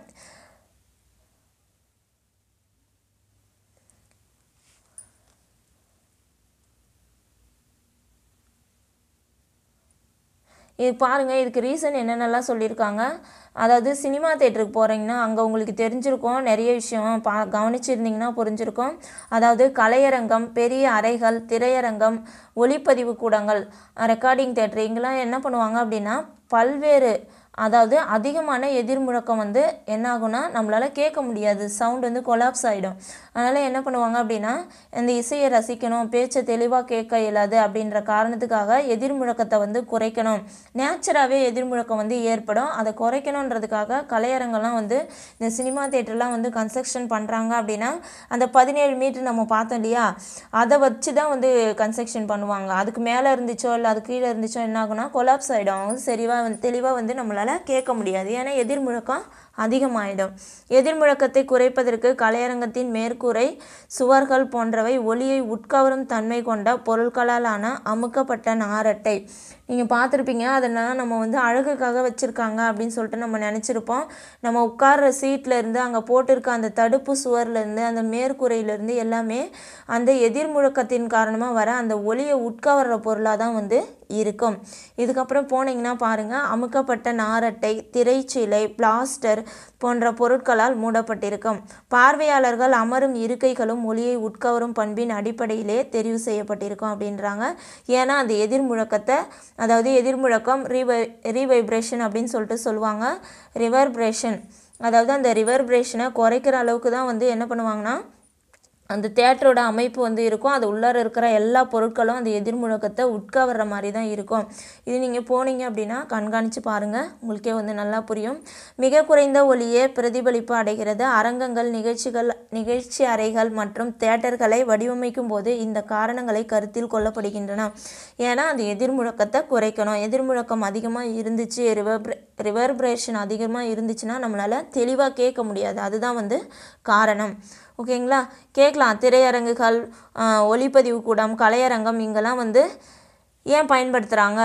இது பாருங்கள், இதுக்கு ரீசன் என்னென்னலாம் சொல்லியிருக்காங்க. அதாவது சினிமா தேட்டருக்கு போகிறீங்கன்னா அங்கே உங்களுக்கு தெரிஞ்சிருக்கும், நிறைய விஷயம் கவனிச்சிருந்தீங்கன்னா புரிஞ்சிருக்கும். அதாவது கலையரங்கம், பெரிய அறைகள், திரையரங்கம், ஒலிப்பதிவு கூடங்கள், ரெக்கார்டிங் தேட்டர், இங்கெல்லாம் என்ன பண்ணுவாங்க அப்படின்னா பல்வேறு அதாவது அதிகமான எதிர் முழக்கம் வந்து என்ன ஆகும்னா நம்மளால் கேட்க முடியாது, சவுண்ட் வந்து கொலாப்ஸ் ஆகிடும். அதனால் என்ன பண்ணுவாங்க அப்படின்னா இந்த இசையை ரசிக்கணும், பேச்சை தெளிவாக கேட்க இயலாது அப்படின்ற காரணத்துக்காக எதிர் முழக்கத்தை வந்து குறைக்கணும். நேச்சுராகவே எதிர் முழக்கம் வந்து ஏற்படும், அதை குறைக்கணுன்றதுக்காக கலையரங்கெல்லாம் வந்து இந்த சினிமா தேட்டர்லாம் வந்து கன்ஸ்ட்ரக்ஷன் பண்ணுறாங்க அப்படின்னா அந்த 17 மீட்டர் நம்ம பார்த்தோம் இல்லையா, அதை வச்சு தான் வந்து கன்ஸ்ட்ரக்ஷன் பண்ணுவாங்க. அதுக்கு மேலே இருந்துச்சோ இல்லை அது கீழே இருந்துச்சோ என்ன ஆகுனா கொலாப்ஸ் ஆகிடும், சரிவாக வந்து தெளிவாக வந்து நம்மளால் கேட்க முடியாது, ஏன்னா எதிர் முழக்கம் அதிகமாயிடும். எதிர் முழக்கத்தை குறைப்பதற்கு கலையரங்கத்தின் மேற்கூரை சுவர்கள் போன்றவை ஒலியை உட்கவரும் தன்மை கொண்ட பொருட்களாலான அமுக்கப்பட்ட நாரட்டை நீங்கள் பார்த்துருப்பீங்க. அதனால் நம்ம வந்து அழகுக்காக வச்சுருக்காங்க அப்படின்னு சொல்லிட்டு நம்ம நினச்சிருப்போம். நம்ம உட்கார்ற சீட்லேருந்து அங்கே போட்டிருக்க அந்த தடுப்பு சுவர்லேருந்து அந்த மேற்கூரையிலேருந்து எல்லாமே அந்த எதிர் முழக்கத்தின் காரணமாக வர அந்த ஒலியை உட்கவர்ற பொருளாக தான் வந்து இருக்கும். இதுக்கப்புறம் போனீங்கன்னா பாருங்கள், அமுக்கப்பட்ட நாரட்டை, திரைச்சீலை, பிளாஸ்டர் போன்ற பொருட்களால் மூடப்பட்டிருக்கும். பார்வையாளர்கள் அமரும் இருக்கைகளும் ஒலியை உட்கவரும் பண்பின் அடிப்படையிலே தெரிவு செய்யப்பட்டிருக்கும் அப்படின்றாங்க. ஏன்னா அந்த எதிர் முழக்கத்தை, அதாவது எதிர்முழக்கம் ரீவைப்ரேஷன் அப்படின்னு சொல்லிட்டு சொல்லுவாங்க, ரிவர்பிரேஷன், அதாவது அந்த ரிவர்பிரேஷனை குறைக்கிற அளவுக்கு தான் வந்து என்ன பண்ணுவாங்கன்னா அந்த தேட்டரோட அமைப்பு வந்து இருக்கும். அது உள்ளார இருக்கிற எல்லா பொருட்களும் அந்த எதிர்முழக்கத்தை உட்கவர்ற மாதிரி தான் இருக்கும். இது நீங்கள் போனீங்க அப்படின்னா கண்காணித்து பாருங்கள், உங்களுக்கே வந்து நல்லா புரியும். மிக குறைந்த ஒலியே பிரதிபலிப்பு அடைகிறது. அரங்கங்கள், நிகழ்ச்சி அறைகள் மற்றும் தேட்டர்களை வடிவமைக்கும் போது இந்த காரணங்களை கருத்தில் கொள்ளப்படுகின்றன. ஏன்னா அந்த எதிர்முழக்கத்தை குறைக்கணும். எதிர்முழக்கம் அதிகமாக இருந்துச்சு, ரிவர்பிரேஷன் அதிகமாக இருந்துச்சுன்னா நம்மளால் தெளிவாக கேட்க முடியாது, அதுதான் வந்து காரணம். ஓகேங்களா? கேட்கலாம். திரையரங்குகள், ஒலிப்பதிவு கூடம், கலையரங்கம், இங்கெல்லாம் வந்து ஏன் பயன்படுத்துகிறாங்க,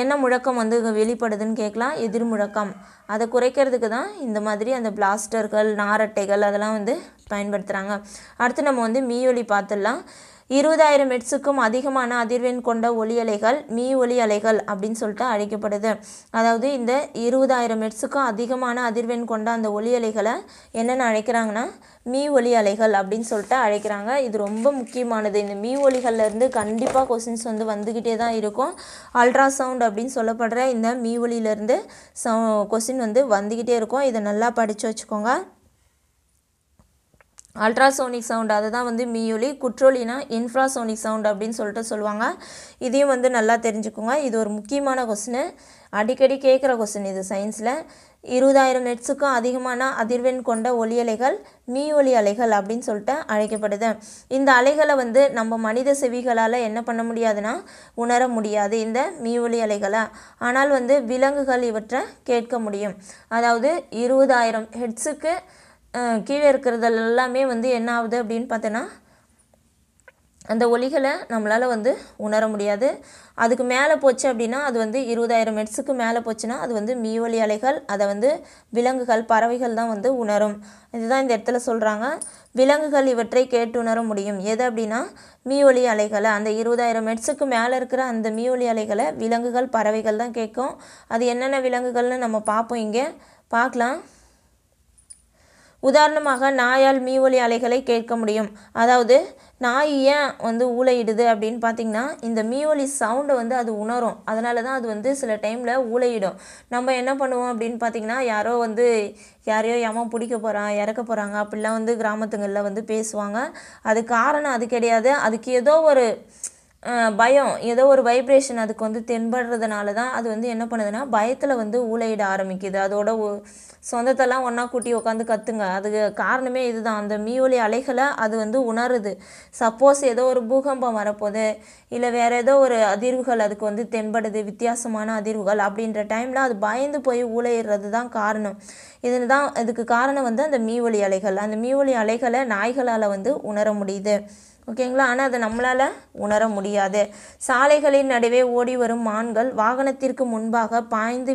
என்ன முழக்கம் வந்து வெளிப்படுதுன்னு கேட்கலாம். எதிர் முழக்கம் அதை குறைக்கிறதுக்கு தான் இந்த மாதிரி அந்த பிளாஸ்டர்கள், நாரட்டைகள் அதெல்லாம் வந்து பயன்படுத்துகிறாங்க. அடுத்து நம்ம வந்து மீயொலி பார்த்துடலாம். 20,000 ஹெர்ட்ஸுக்கும் அதிகமான அதிர்வெண் கொண்ட ஒலி அலைகள் மீ ஒலி அலைகள் அப்படின்னு சொல்லிட்டு அழைக்கப்படுது. அதாவது இந்த 20,000 ஹெர்ட்ஸுக்கும் அதிகமான அதிர்வெண் கொண்ட அந்த ஒலி அலைகளை என்னென்னு அழைக்கிறாங்கன்னா மீ ஒலி அலைகள் அப்படின்னு சொல்லிட்டு அழைக்கிறாங்க. இது ரொம்ப முக்கியமானது. இந்த மீ ஒலிகள்லேருந்து கண்டிப்பாக கொஸ்டின்ஸ் வந்து வந்துக்கிட்டே தான் இருக்கும். அல்ட்ராசவுண்ட் அப்படின்னு சொல்லப்படுற இந்த மீ ஒலியிலேருந்து கொஸ்டின் வந்து வந்துக்கிட்டே இருக்கும். இதை நல்லா படித்து வச்சுக்கோங்க. அல்ட்ராசோனிக் சவுண்ட், அதை தான் வந்து மீயொலி. குற்றொலினா இன்ஃப்ராசோனிக் சவுண்ட் அப்படின்னு சொல்லிட்டு சொல்லுவாங்க. இதையும் வந்து நல்லா தெரிஞ்சுக்கோங்க. இது ஒரு முக்கியமான கொஸ்டின், அடிக்கடி கேட்குற கொஸ்டின் இது சயின்ஸில். 20,000 ஹெர்ட்ஸுக்கும் அதிகமான அதிர்வெண் கொண்ட ஒலி அலைகள் மீ ஒலி அலைகள் அப்படின்னு சொல்லிட்டு அழைக்கப்படுது. இந்த அலைகளை வந்து நம்ம மனித செவிகளால் என்ன பண்ண முடியாதுன்னா உணர முடியாது இந்த மீ ஒலி அலைகளை. ஆனால் வந்து விலங்குகள் இவற்றை கேட்க முடியும். அதாவது 20,000 ஹெர்ட்ஸுக்கு கீழே இருக்கிறது எல்லாமே வந்து என்ன ஆகுது அப்படின்னு பார்த்தோன்னா அந்த ஒலிகளை நம்மளால் வந்து உணர முடியாது. அதுக்கு மேலே போச்சு அப்படின்னா அது வந்து 20,000 ஹெர்ட்ஸுக்கு மேலே போச்சுன்னா அது வந்து மீ ஒலி அலைகள். அதை வந்து விலங்குகள், பறவைகள் தான் வந்து உணரும். இதுதான் இந்த இடத்துல சொல்கிறாங்க. விலங்குகள் இவற்றை கேட்டு உணர முடியும். எது அப்படின்னா மீ ஒலி அலைகளை. அந்த 20,000 ஹெர்ட்ஸுக்கு மேலே இருக்கிற அந்த மீ ஒலி அலைகளை விலங்குகள், பறவைகள் தான் கேட்கும். அது என்னென்ன விலங்குகள்னு நம்ம பார்ப்போம், இங்கே பார்க்கலாம். உதாரணமாக நாயால் மீவொலி அலைகளை கேட்க முடியும். அதாவது நாய் ஏன் வந்து ஊளையிடுது அப்படினு பாத்தீங்கன்னா இந்த மீவொலி சவுண்ட் வந்து அது உணரும். அதனால தான் அது வந்து சில டைம்ல ஊளையிடும். நம்ம என்ன பண்ணுவோம் அப்படினு பாத்தீங்கன்னா யாரோ வந்து யாரையோ யம பிடிக்க போறாங்க, இறக்க போறாங்க அப்படிலாம் வந்து கிராமத்துங்கள்ல வந்து பேசுவாங்க. அது காரணம் அது கிடையாது. அதுக்கு ஏதோ ஒரு பயம், ஏதோ ஒரு வைப்ரேஷன் அதுக்கு வந்து தென்படுறதுனால தான் அது வந்து என்ன பண்ணுதுன்னா பயத்துல வந்து ஊளையிட ஆரம்பிக்குது. அதோட சொந்தத்தெல்லாம் ஒண்ணா கூட்டி உட்கார்ந்து கத்துங்க. அதுக்கு காரணமே இதுதான், அந்த மீவொலி அலைகளை அது வந்து உணருது. சப்போஸ் ஏதோ ஒரு பூகம்பம் வரப்போது இல்ல வேற ஏதோ ஒரு அதிர்வுகள் அதுக்கு வந்து தென்படுது, வித்தியாசமான அதிர்வுகள் அப்படின்ற டைம்ல அது பயந்து போய் ஊளையிடுறது தான் காரணம். இதுதான் இதுக்கு காரணம் வந்து அந்த மீவொலி அலைகள். அந்த மீவொலி அலைகளை நாய்களால வந்து உணர முடியுது. ஓகேங்களா? ஆனால் அது நம்மளால உணர முடியாது. சாலைகளின் நடுவே ஓடி வரும் மான்கள் வாகனத்திற்கு முன்பாக பாய்ந்து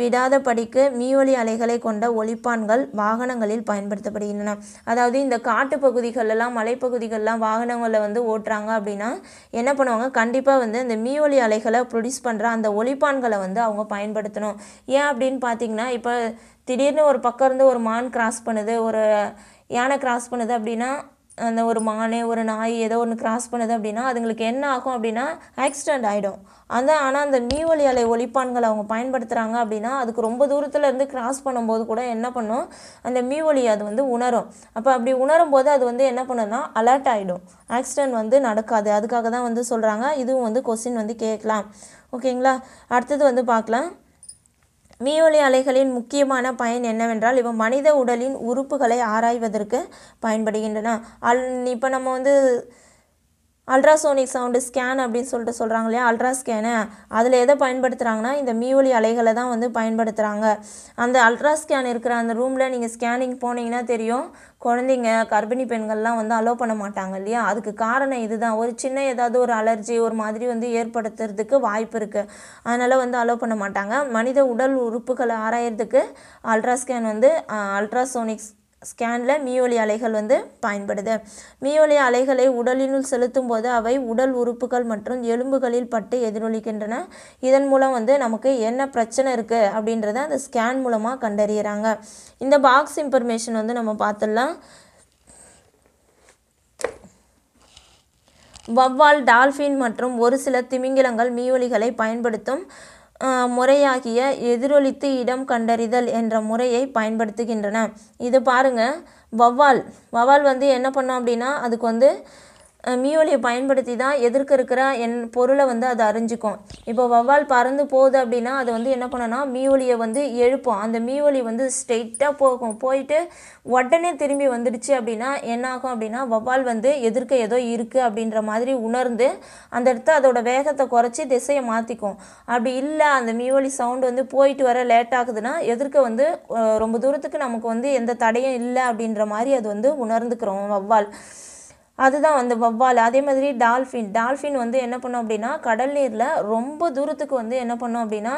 விடாதபடிக்கு மீவொலி அலைகளை கொண்ட ஒலிப்பான்கள் வாகனங்களில் பயன்படுத்தப்படுகின்றன. அதாவது இந்த காட்டு பகுதிகளெல்லாம் மலைப்பகுதிகளெல்லாம் வாகனங்களை வந்து ஓட்டுறாங்க அப்படின்னா என்ன பண்ணுவாங்க, கண்டிப்பாக வந்து இந்த மீவொலி அலைகளை ப்ரொடியூஸ் பண்ணுற அந்த ஒலிப்பான்களை வந்து அவங்க பயன்படுத்தணும். ஏன் அப்படின்னு பார்த்தீங்கன்னா இப்போ திடீர்னு ஒரு பக்கம் இருந்து ஒரு மான் கிராஸ் பண்ணுது, ஒரு யானை கிராஸ் பண்ணுது அப்படின்னா, அந்த ஒரு மானே ஒரு நாய் ஏதோ ஒன்று கிராஸ் பண்ணுது அப்படின்னா அதுங்களுக்கு என்ன ஆகும் அப்படின்னா ஆக்சிடெண்ட் ஆகிடும். ஆனால் அந்த மீவொலி அலை ஒலிப்பான்களை அவங்க பயன்படுத்துகிறாங்க அப்படின்னா அதுக்கு ரொம்ப தூரத்துலேருந்து கிராஸ் பண்ணும்போது கூட என்ன பண்ணும், அந்த மீவொலி அது வந்து உணரும். அப்போ அப்படி உணரும் போது அது வந்து என்ன பண்ணுன்னா அலர்ட் ஆகிடும். ஆக்சிடெண்ட் வந்து நடக்காது. அதுக்காக தான் வந்து சொல்கிறாங்க. இதுவும் வந்து கொஸ்டின் வந்து கேட்கலாம். ஓகேங்களா? அடுத்தது வந்து பார்க்கலாம். மீவொலி அலைகளின் முக்கியமான பயன் என்னவென்றால் இவை மனித உடலின் உறுப்புகளை ஆராய்வதற்கு பயன்படுகின்றன. இப்போ நம்ம வந்து அல்ட்ராசோனிக் சவுண்டு ஸ்கேன் அப்படின்னு சொல்லிட்டு சொல்கிறாங்க இல்லையா, அல்ட்ரா ஸ்கேனு, அதில் எதை பயன்படுத்துகிறாங்கன்னா இந்த மீவொலி அலைகளை தான் வந்து பயன்படுத்துகிறாங்க. அந்த அல்ட்ரா ஸ்கேன் இருக்கிற அந்த ரூமில் நீங்கள் ஸ்கேனிங் போனீங்கன்னா தெரியும், குழந்தைங்க கர்ப்பிணி பெண்கள்லாம் வந்து அலோவ் பண்ண மாட்டாங்க இல்லையா. அதுக்கு காரணம் இதுதான். ஒரு சின்ன ஏதாவது ஒரு அலர்ஜி ஒரு மாதிரி வந்து ஏற்படுத்துறதுக்கு வாய்ப்பு இருக்குது. அதனால் வந்து அலோவ் பண்ண மாட்டாங்க. மனித உடல் உறுப்புகளை ஆராயறதுக்கு அல்ட்ராசோனிக்ஸ் ஸ்கேனில் மீவொலி அலைகள் வந்து பயன்படுது. மீவொலி அலைகளை உடலினுள் செலுத்தும் போது அவை உடல் உறுப்புகள் மற்றும் எலும்புகளில் பட்டு எதிரொலிக்கின்றன. இதன் மூலம் வந்து நமக்கு என்ன பிரச்சனை இருக்குது அப்படின்றத அந்த ஸ்கேன் மூலமாக கண்டறிகிறாங்க. இந்த பாக்ஸ் இன்ஃபர்மேஷன் வந்து நம்ம பார்த்துடலாம். வவ்வால், டால்ஃபின் மற்றும் ஒரு சில திமிங்கிலங்கள் மீவொலிகளை பயன்படுத்தும் முறையாகிய எதிரொலித்து இடம் கண்டறிதல் என்ற முறையை பயன்படுத்துகின்றன. இது பாருங்க, வவ்வால் வந்து என்ன பண்ணோம் அப்படின்னா அதுக்கு வந்து மீவொலியை பயன்படுத்தி தான் எதிர்க்க இருக்கிற பொருளை வந்து அது அறிஞ்சிக்கும். இப்போ வவ்வால் பறந்து போகுது அப்படின்னா அது வந்து என்ன பண்ணோன்னா மீவொலியை வந்து எழுப்போம். அந்த மீவொலி வந்து ஸ்ட்ரெயிட்டாக போகும். போயிட்டு உடனே திரும்பி வந்துடுச்சு அப்படின்னா என்ன ஆகும் அப்படின்னா வவ்வால் வந்து எதிர்க்க ஏதோ இருக்குது அப்படின்ற மாதிரி உணர்ந்து அந்த இடத்த அதோட வேகத்தை குறைச்சி திசையை மாற்றிக்கும். அப்படி இல்லை அந்த மீவொலி சவுண்டு வந்து போயிட்டு வர லேட் ஆகுதுன்னா எதிர்க்க வந்து ரொம்ப தூரத்துக்கு நமக்கு வந்து எந்த தடையும் இல்லை அப்படின்ற மாதிரி அது வந்து உணர்ந்துக்கிறோம் வவ்வால். அதுதான் வந்து வவ்வால். அதே மாதிரி டால்ஃபின் வந்து என்ன பண்ணும் அப்படின்னா கடல் நீரில் ரொம்ப தூரத்துக்கு வந்து என்ன பண்ணும் அப்படின்னா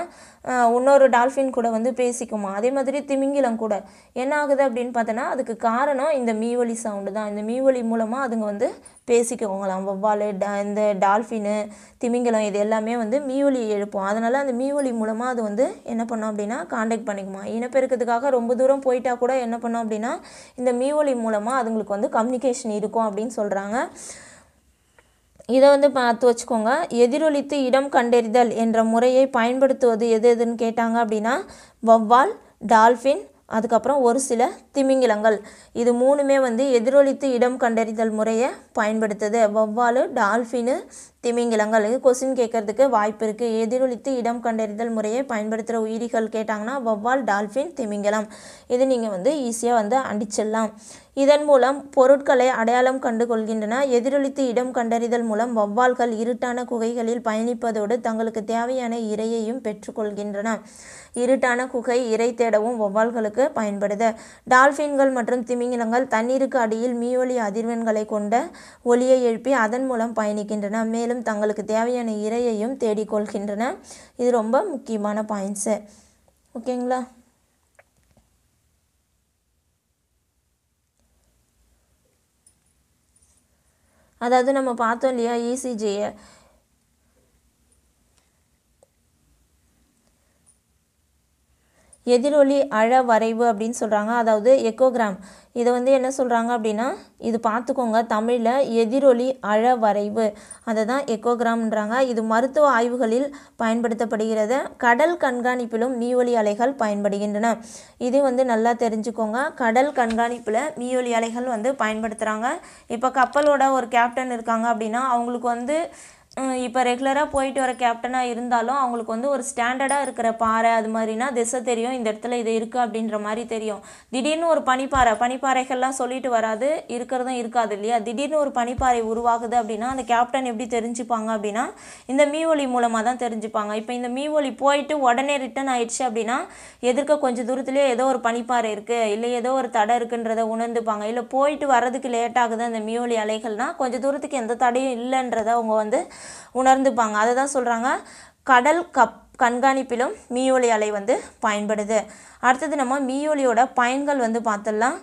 இன்னொரு டால்ஃபின் கூட வந்து பேசிக்குமா. அதே மாதிரி திமிங்கிலம் கூட என்ன ஆகுது அப்படின்னு பார்த்தோன்னா அதுக்கு காரணம் இந்த மீவொலி சவுண்டு தான். இந்த மீவொலி மூலமாக அதுங்க வந்து பேசிக்குவாங்களாம். வவ்வால், இந்த டால்ஃபின், திமிங்கிலம் இது எல்லாமே வந்து மீவொலி எழுப்போம். அதனால் அந்த மீவொலி மூலமாக அது வந்து என்ன பண்ணோம் அப்படின்னா கான்டாக்ட் பண்ணிக்குமா. இனப்பெருக்கத்துக்காக ரொம்ப தூரம் போயிட்டா கூட என்ன பண்ணோம் அப்படின்னா இந்த மீவொலி மூலமாக அதுங்களுக்கு வந்து கம்யூனிகேஷன் இருக்கும் அப்படின்னு சொல்கிறாங்க. இதை வந்து பார்த்து வச்சுக்கோங்க. எதிரொலித்து இடம் கண்டறிதல் என்ற முறையை பயன்படுத்துவது எதுன்னு கேட்டாங்க அப்படின்னா வவ்வால், டால்ஃபின், அதுக்கப்புறம் ஒரு சில திமிங்கிலங்கள். இது மூணுமே வந்து எதிரொலித்து இடம் கண்டறிதல் முறையை பயன்படுத்துது. வவ்வால், டால்ஃபின், திமிங்கிலங்கள். கொஸ்டின் கேட்கறதுக்கு வாய்ப்பு இருக்குது. எதிரொலித்து இடம் கண்டறிதல் முறையை பயன்படுத்துகிற உயிரிகள் கேட்டாங்கன்னா வவ்வால், டால்ஃபின், திமிங்கிலம். இது நீங்கள் வந்து ஈஸியாக வந்து அடிச்சிடலாம். இதன் மூலம் பொருட்களை அடையாளம் கண்டு கொள்கின்றன. எதிரொலித்து இடம் கண்டறிதல் மூலம் வவ்வால்கள் இருட்டான குகைகளில் பயணிப்பதோடு தங்களுக்கு தேவையான இரையையும் பெற்றுக்கொள்கின்றன. இருட்டான குகை இரை தேடவும் வவ்வால்களுக்கு பயன்படுது. டால்ஃபின்கள் மற்றும் திமிங்கிலங்கள் தண்ணீருக்கு அடியில் மீவொலி அதிர்வெண்களை கொண்ட ஒலியை எழுப்பி அதன் மூலம் பயணிக்கின்றன. மேலும் தங்களுக்கு தேவையான இரையையும் தேடிக்கொள்கின்றன. இது ரொம்ப முக்கியமான பாயிண்ட்ஸு. ஓகேங்களா? அதாவது நம்ம பார்த்தோம் இல்லையா இசிஜியை. எதிரொலி அழ வரைவு அப்படினு சொல்றாங்க அதாவது எக்கோகிராம் இது வந்து என்ன சொல்றாங்க அப்படினா இது பாத்துக்கோங்க தமிழ்ல எதிரொலி அழ வரைவு அதுதான் எக்கோகிராம்ன்றாங்க இது மருத்துவ ஆய்வுகளில் பயன்படுத்தப்படுகிறது கடல் கண்காணிப்பிலும் மீஒலி அலைகள் பயன்படுகின்றன இது வந்து நல்லா தெரிஞ்சுக்கோங்க கடல் கண்காணிப்புல மீஒலி அலைகள் வந்து பயன்படுத்துறாங்க இப்ப கப்பலோட ஒரு கேப்டன் இருக்காங்க அப்படினா அவங்களுக்கு வந்து இப்போ ரெகுலரா போயிட்டு வர கேப்டனா இருந்தாலும் அவங்களுக்கு வந்து ஒரு ஸ்டாண்டர்டா இருக்குற பாறை அது மாதிரினா திசை தெரியும் இந்த இடத்துல இது இருக்கு அப்படின்ற மாதிரி தெரியும் திடீர்னு ஒரு பனிப்பாறைகள்லாம் சொல்லிட்டு வராது இருக்குறதும் இருக்காது இல்லையா திடீர்னு ஒரு பனிப்பாறை உருவாகுது அப்படினா அந்த கேப்டன் எப்படி தெரிஞ்சுப்பாங்க அப்படினா இந்த மீஒலி மூலமா தான் தெரிஞ்சுப்பாங்க இப்போ இந்த மீஒலி போயிட்டு உடனே ரிட்டர்ன் ஆயிடுச்சு அப்படினா எதிர்க்க கொஞ்ச தூரத்திலே ஏதோ ஒரு பனிப்பாறை இருக்கு இல்ல ஏதோ ஒரு தடை இருக்குன்றதை உணர்ந்துப்பாங்க இல்ல போயிட்டு வரதுக்கு லேட் ஆகுது அந்த மீஒலி அலைகள்னா கொஞ்ச தூரத்துக்கு எந்த தடையும் இல்லன்றதை அவங்க வந்து உணர்ந்துபாங்க அதுதான் சொல்றாங்க கடல் கண்காணிப்பிலும் மீஒலி அலை வந்து பயன்படுது அடுத்து நம்ம மீஒலியோட பயன்கள் வந்து பார்த்தலாம்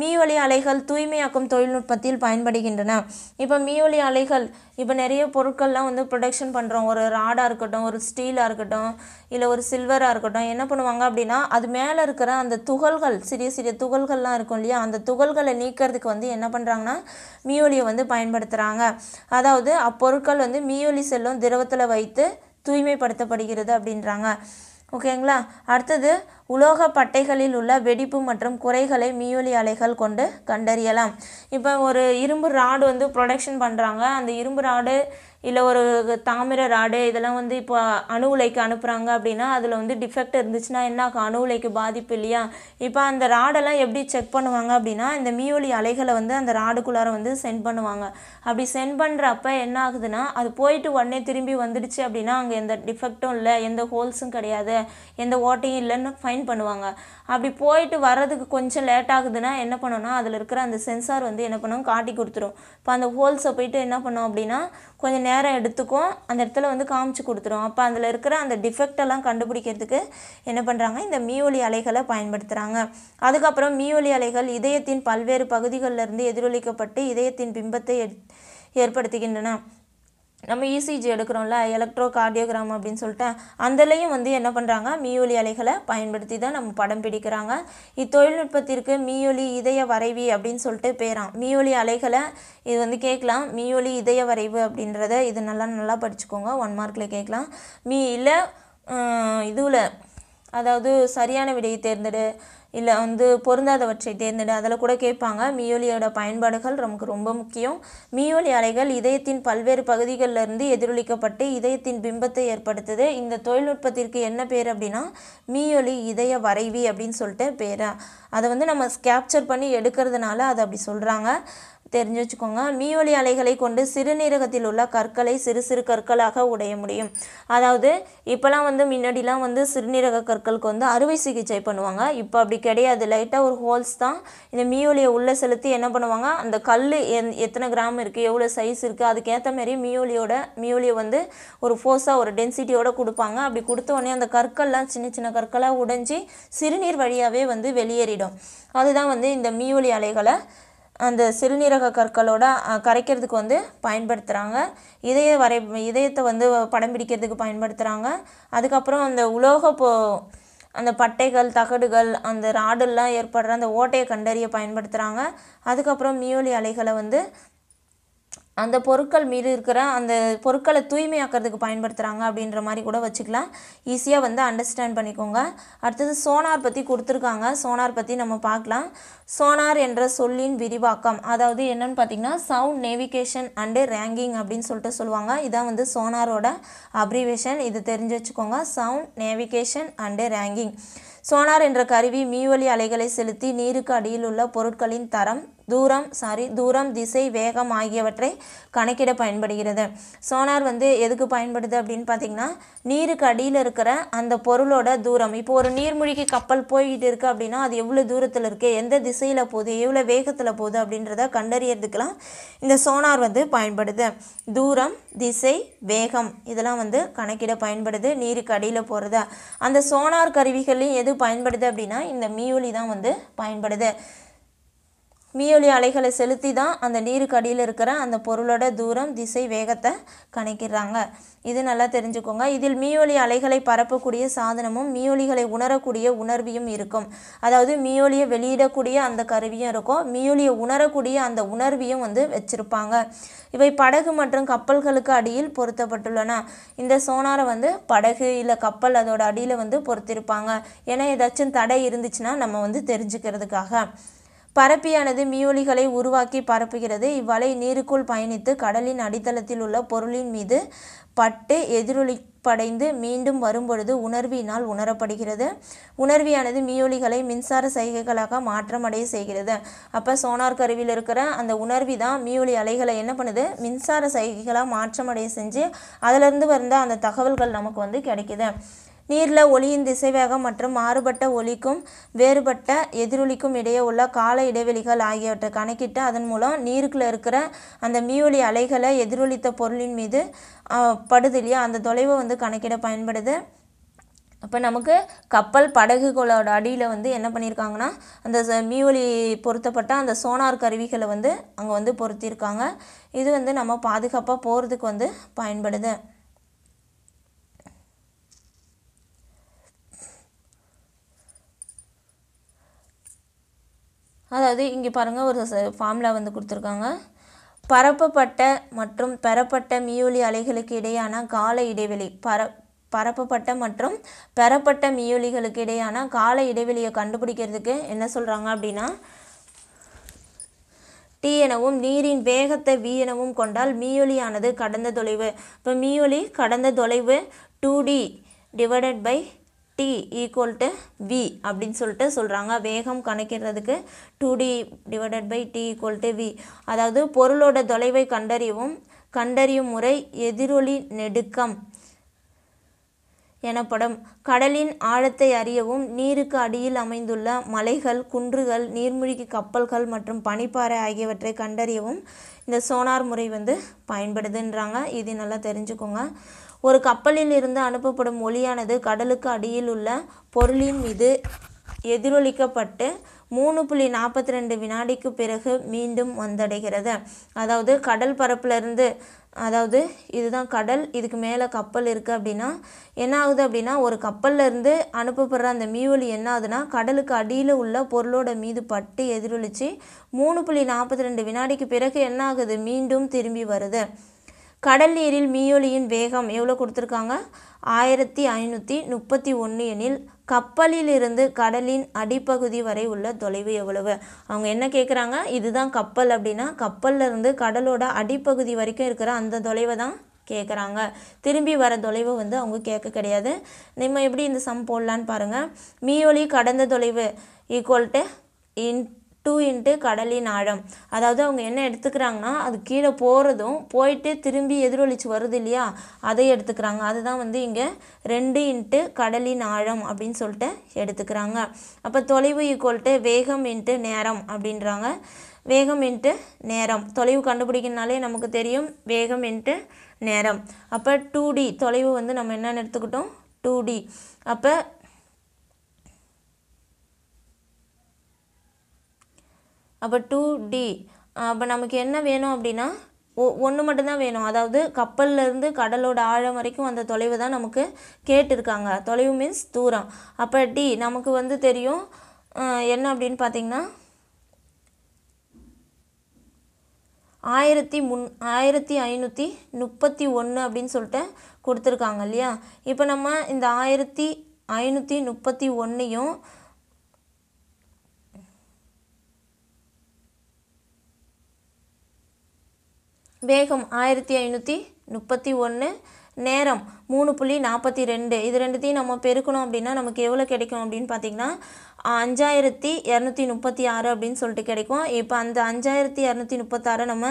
மீஒலி அலைகள் தூய்மையாக்கும் தொழில்நுட்பத்தில் பயன்படுகின்றன இப்போ மீஒலி அலைகள் இப்போ நிறைய பொருட்கள்லாம் வந்து ப்ரொடக்ஷன் பண்றோம் ஒரு ராடா இருக்கட்டும் ஒரு ஸ்டீலா இருக்கட்டும் இல்ல ஒரு சில்வரா இருக்கட்டும் என்ன பண்ணுவாங்க அப்படினா அது மேல இருக்கிற அந்த துகள்கள் சிறிய துகள்கள்லாம் இருக்கும்லையா அந்த துகள்களை நீக்கிறதுக்கு வந்து என்ன பண்றாங்கன்னா மீஒலியை வந்து பயன்படுத்துறாங்க அதாவது அப்பொருட்கள் வந்து மீஒலி செல்லும் திரவத்துல வைத்து தூய்மைப்படுத்தப்படுகிறது அப்படின்றாங்க ஓகேங்களா அடுத்து உலோக பட்டைகளில் உள்ள வெடிப்பு மற்றும் குறைகளை மீஒலி அலைகள் கொண்டு கண்டறியலாம் இப்போ ஒரு இரும்பு ராட் வந்து ப்ரொடக்ஷன் பண்றாங்க அந்த இரும்பு ராட் இல்ல ஒரு தாமிர ராட் இதெல்லாம் வந்து இப்போ அணு உலைக்கு அனுப்புறாங்க அப்படினா அதுல வந்து டிஃபெக்ட் இருந்துச்சுனா என்ன அணு உலைக்கு பாதிப்பு இல்லையா இப்போ அந்த ராட் எல்லாம் எப்படி செக் பண்ணுவாங்க அப்படினா இந்த மீஒலி அலைகளை வந்து அந்த ராடுக்குள்ளார வந்து சென்ட் பண்ணுவாங்க அப்படி சென்ட் பண்றப்ப என்ன ஆகுதுனா அது போயிட்டு உடனே திரும்பி வந்துடுச்சு அப்படினா அங்க எந்த டிஃபெக்ட்டும் இல்ல எந்த ஹோல்ஸும் கிடையாது எந்த ஓட்டையும் இல்லன்னு ஃபைண்ட் பண்ணுவாங்க அப்படி போயிட்டு வரதுக்கு கொஞ்சம் லேட் ஆகுதுனா என்ன பண்ணும்னா அதுல இருக்கிற அந்த சென்சார் வந்து என்ன பண்ணும் காட்டி கொடுத்துரும் அப்ப அந்த ஹோல்ஸை போயிட்டு என்ன பண்ணும் அப்படினா கொஞ்ச நேரம் எடுத்துக்கும் அந்த இடத்துல வந்து காமிச்சு கொடுத்துரும் அப்ப அதுல இருக்கிற அந்த டிஃபெக்ட் எல்லாம் கண்டுபிடிக்கிறதுக்கு என்ன பண்றாங்க இந்த மீஒலி அலைகளை பயன்படுத்துறாங்க அதுக்கு அப்புறம் மீஒலி அலைகள் இதயத்தின் பல்வேறு பகுதிகளில இருந்து எதிரொலிக்கப்பட்டு இதயத்தின் பிம்பத்தை ஏற்படுத்துகின்றன நம்ம ECG எடுக்கறோம்ல எலக்ட்ரோ கார்டியோகிராம் அப்படினு சொல்லிட்டு அந்தலயும் வந்து என்ன பண்றாங்க மீஒலி அலைகளை பயன்படுத்தி தான் நம்ம படம் பிடிக்கறாங்க இத்தொழில்நுட்பத்திற்கு மீஒலி இதய வரைவி அப்படினு சொல்லிட்டு பேராம் மீஒலி அலைகளை இது வந்து கேக்கலாம் மீஒலி இதய வரைவு அப்படிங்கறதை இது நல்லா படிச்சுக்கோங்க 1 மார்க்ல கேக்கலாம் மீ இல்ல இதுல அதாவது சரியான விடையை தேர்ந்தெடு இல்ல வந்து பொருந்தாதவற்றை தேர்ந்தெடு அதல கூட கேட்பாங்க மீஒலியோட பயன்பாடுகள் நமக்கு ரொம்ப முக்கியம் மீஒலி அலைகள் இதயத்தின் பல்வேறு பகுதிகளில இருந்து எதிரொலிக்கப்பட்டு இதயத்தின் பிம்பத்தை ஏற்படுத்துது இந்த தொழில்நுட்பத்திற்கு என்ன பேர் அப்படினா மீஒலி இதய வரைவி அப்படினு சொல்லிட்டு பேரா அது வந்து நம்ம கேப்சர் பண்ணி எடுக்கிறதுனால அது அப்படி சொல்றாங்க தெரிஞ்சு வச்சுக்கோங்க மீஒலி அலைகளை கொண்டு சிறுநீரகத்தில் உள்ள கற்களை சிறு கற்களாக உடைய முடியும் அதாவது இப்பலாம் வந்து முன்னாடிலாம் வந்து சிறுநீரக கற்களுக்கு வந்து அறுவை சிகிச்சை பண்ணுவாங்க இப்போ அப்படி கிடையாது லைட்டா ஒரு ஹோல்ஸ் தான் இந்த மீஒலியை உள்ள செலுத்தி என்ன பண்ணுவாங்க அந்த கல்லு எத்தனை கிராம் இருக்கு எவ்வளவு சைஸ் இருக்கு அதுக்கு ஏத்த மாதிரி மீஒலியை வந்து ஒரு ஃபோர்ஸா ஒரு டென்சிட்டியோட கொடுப்பாங்க அப்படி கொடுத்த உடனே அந்த கற்கள்லாம் சின்ன கற்களா உடைஞ்சி சிறுநீர் வழியாவே வந்து வெளியேறிடும் அதுதான் வந்து இந்த மீஒலி அலைகளை அந்த சிறுநீரக கற்களோட கரைக்கிறதுக்கு வந்து பயன்படுத்துறாங்க இதயத்தை வந்து படம் பிடிக்கிறதுக்கு பயன்படுத்துறாங்க அதுக்கு அப்புறம் அந்த உலோக அந்த பட்டைகள் தகடுகள் அந்த ராடெல்லாம் ஏற்படுற அந்த ஓட்டையை கண்டறிய பயன்படுத்துறாங்க அதுக்கு அப்புறம் மீஒலி அலைகளை வந்து அந்த பொருட்கள் மீது இருக்கிற அந்த பொருட்களை தூய்மையாக்கிறதுக்கு பயன்படுத்துறாங்க அப்படின்ற மாதிரி கூட வச்சுக்கலாம் ஈஸியா வந்து அண்டர்ஸ்டாண்ட் பண்ணிக்கோங்க அடுத்து சோனார் பத்தி கொடுத்திருக்காங்க சோனார் பத்தி நம்ம பார்க்கலாம் சோனார் என்ற சொல்லின் விரிவாக்கம் அதாவது என்னன்னு பாத்தீங்கன்னா சவுண்ட் நேவிகேஷன் அண்ட் ரேங்கிங் அப்படினு சொல்லிட்டு சொல்வாங்க இதான் வந்து சோனாரோட அப்ரிவேஷன் இது தெரிஞ்சு வச்சுக்கோங்க sound navigation and ranging sonar என்ற கருவி மீஒலி அலைகளை செலுத்தி நீருக்கு அடியில் உள்ள பொருட்களின் தரம் தூரம் திசை வேகம் ஆகியவற்றை கணக்கிட பயன்படுகிறது சோனார் வந்து எதுக்கு பயன்படுது அப்படினு பாத்தீங்கன்னா நீருக்கு அடியில் இருக்கிற அந்த பொருளோட தூரம் இப்போ ஒரு நீர்மூழ்கி கப்பல் போயிட்டு இருக்கு அப்படினா அது எவ்வளவு தூரத்துல இருக்கு எந்த திசையில போகுது எவ்வளவு வேகத்துல போகுது அப்படின்றதை கண்டறியறதுக்குலாம் இந்த சோனார் வந்து பயன்படுது தூரம் திசை வேகம் இதெல்லாம் வந்து கணக்கிட பயன்படுது நீருக்கு அடியில போறது அந்த சோனார் கருவிகளில் எது பயன்படுது அப்படினா இந்த மீஒலி தான் வந்து பயன்படுது மீயொலி அலைகளை செலுத்தி தான் அந்த நீருக்கு அடியில் இருக்கிற அந்த பொருளோட தூரம் திசை வேகத்தை கணக்கிடுறாங்க. இது நல்லா தெரிஞ்சுக்கோங்க. இதில் மீயொலி அலைகளை பரப்பக்கூடிய சாதனமும் மீயொலிகளை உணரக்கூடிய உணர்வியும் இருக்கும். அதாவது மீயொலியை வெளியிடக்கூடிய அந்த கருவியும் இருக்கும், மீயொலியை உணரக்கூடிய அந்த உணர்வியும் வந்து வச்சிருப்பாங்க. இவை படகு மற்றும் கப்பல்களுக்கு அடியில் பொருத்தப்பட்டுள்ளன. இந்த சோனாரை வந்து படகு இல்லை கப்பல் அதோட அடியில் வந்து பொருத்திருப்பாங்க. ஏன்னா ஏதாச்சும் தடை இருந்துச்சுன்னா நம்ம வந்து தெரிஞ்சுக்கிறதுக்காக. பரப்பியானது மீயொலிகளை உருவாக்கி பரப்புகிறது. இவ்வலை நீருக்குள் பயணித்து கடலின் அடித்தளத்தில் உள்ள பொருளின் மீது பட்டு எதிரொலிப்படைந்து மீண்டும் வரும்பொழுது உணர்வினால் உணரப்படுகிறது. உணர்வியானது மீயொலிகளை மின்சார சைகைகளாக மாற்றமடைய செய்கிறது. அப்போ சோனார் கருவியில் இருக்கிற அந்த உணர்வி தான் மீயொலி அலைகளை என்ன பண்ணுது, மின்சார சைகைகளாக மாற்றமடைய செஞ்சு அதிலிருந்து வந்த அந்த தகவல்கள் நமக்கு வந்து கிடைக்கிது. நீரில் ஒலியின் திசைவேகம் மற்றும் மாறுபட்ட ஒலிக்கும் வேறுபட்ட எதிரொலிக்கும் இடையே உள்ள கால இடைவெளிகள் ஆகியவற்றை கணக்கிட்டு அதன் மூலம் நீருக்குள்ள இருக்கிற அந்த மீயொலி அலைகளை எதிரொலித்த பொருளின் மீது படுது இல்லையா, அந்த தொலைவை வந்து கணக்கிட பயன்படுது. அப்போ நமக்கு கப்பல் படகுகளோட அடியில் வந்து என்ன பண்ணியிருக்காங்கன்னா அந்த மீயொலி பொருத்தப்பட்ட அந்த சோனார் கருவிகளை வந்து அங்கே வந்து பொருத்தியிருக்காங்க. இது வந்து நம்ம பாதுகாப்பாக போகிறதுக்கு வந்து பயன்படுது. அதாவது இங்கே பாருங்கள் ஒரு ஃபார்முலா வந்து கொடுத்துருக்காங்க. பரப்பப்பட்ட மற்றும் பெறப்பட்ட மீயொலி அலைகளுக்கு இடையான கால இடைவெளி பரப்பப்பட்ட மற்றும் பெறப்பட்ட மீயொலிகளுக்கு இடையான கால இடைவெளியை கண்டுபிடிக்கிறதுக்கு என்ன சொல்கிறாங்க அப்படின்னா, டி எனவும் நீரின் வேகத்தை வி எனவும் கொண்டால் மீயொலியானது கடந்த தொலைவு. இப்போ மீயொலி கடந்த தொலைவு 2D/T = V அப்படின்னு சொல்லிட்டு சொல்கிறாங்க. வேகம் கணக்கிடுறதுக்கு 2D/T = V. அதாவது பொருளோட தொலைவை கண்டறியும் முறை எதிரொலி நெடுக்கம் எனப்படும். கடலின் ஆழத்தை அறியவும் நீருக்கு அடியில் அமைந்துள்ள மலைகள், குன்றுகள், நீர்மூழ்கி கப்பல்கள் மற்றும் பனிப்பாறை ஆகியவற்றை கண்டறியவும் இந்த சோனார் முறை வந்து பயன்படுதுன்றாங்க. இது நல்லா தெரிஞ்சுக்கோங்க. ஒரு கப்பலில் இருந்து அனுப்பப்படும் ஒலியானது கடலுக்கு அடியில் உள்ள பொருளின் மீது எதிரொலிக்கப்பட்டு 3.42 வினாடிக்கு பிறகு மீண்டும் வந்தடைகிறது. அதாவது கடல் பரப்பிலிருந்து, அதாவது இதுதான் கடல், இதுக்கு மேலே கப்பல் இருக்குது அப்படின்னா என்ன ஆகுது அப்படின்னா, ஒரு கப்பல்லேருந்து அனுப்பப்படுற அந்த மீயொலி என்ன ஆகுதுன்னா கடலுக்கு அடியில் உள்ள பொருளோட மீது பட்டு எதிரொலித்து 3.42 வினாடிக்கு பிறகு என்ன ஆகுது, மீண்டும் திரும்பி வருது. கடல் நீரில் மீயொலியின் வேகம் எவ்வளோ கொடுத்துருக்காங்க, 1531 எனில் கப்பலிலிருந்து கடலின் அடிப்பகுதி வரை உள்ள தொலைவு எவ்வளவு? அவங்க என்ன கேட்குறாங்க, இதுதான் கப்பல் அப்படின்னா கப்பல்லிருந்து கடலோட அடிப்பகுதி வரைக்கும் இருக்கிற அந்த தொலைவை தான் கேட்குறாங்க. திரும்பி வர தொலைவு வந்து அவங்க கேட்க கிடையாது. நம்ம எப்படி இந்த சம் போடலான்னு பாருங்கள். மீயொலி கடந்த தொலைவு = 2 கடலின் ஆழம். அதாவது அவங்க என்ன எடுத்துக்கிறாங்கன்னா அது கீழே போகிறதும் போயிட்டு திரும்பி எதிரொலிச்சு வருது இல்லையா, அதை எடுத்துக்கிறாங்க. அதுதான் வந்து இங்கே 2 கடலின் ஆழம் அப்படின்னு சொல்லிட்டு எடுத்துக்கிறாங்க. அப்போ தொலைவு = வேகம் × நேரம் அப்படின்றாங்க. வேகம் × நேரம், தொலைவு கண்டுபிடிக்கணும்னாலே நமக்கு தெரியும் வேகம் × நேரம். அப்போ 2D தொலைவு வந்து நம்ம என்னென்னு எடுத்துக்கிட்டோம், 2D. அப்போ 2D அப்போ நமக்கு என்ன வேணும் அப்படின்னா ஒன்று மட்டும்தான் வேணும். அதாவது கப்பல்லேருந்து கடலோட ஆழம் வரைக்கும் அந்த தொலைவு தான் நமக்கு கேட்டிருக்காங்க. தொலைவு மீன்ஸ் தூரம். அப்போ டி நமக்கு வந்து தெரியும் என்ன அப்படின்னு பார்த்தீங்கன்னா 1531 அப்படின்னு சொல்லிட்டு கொடுத்துருக்காங்க இல்லையா. இப்போ நம்ம இந்த 1531ஐயும் 1531 நேரம் 3.42 இது ரெண்டுத்தையும் நம்ம பெருக்கணும் அப்படின்னா நமக்கு எவ்வளோ கிடைக்கும் அப்படின்னு பார்த்தீங்கன்னா 5236 அப்படின்னு சொல்லிட்டு கிடைக்கும். இப்போ அந்த 5236 நம்ம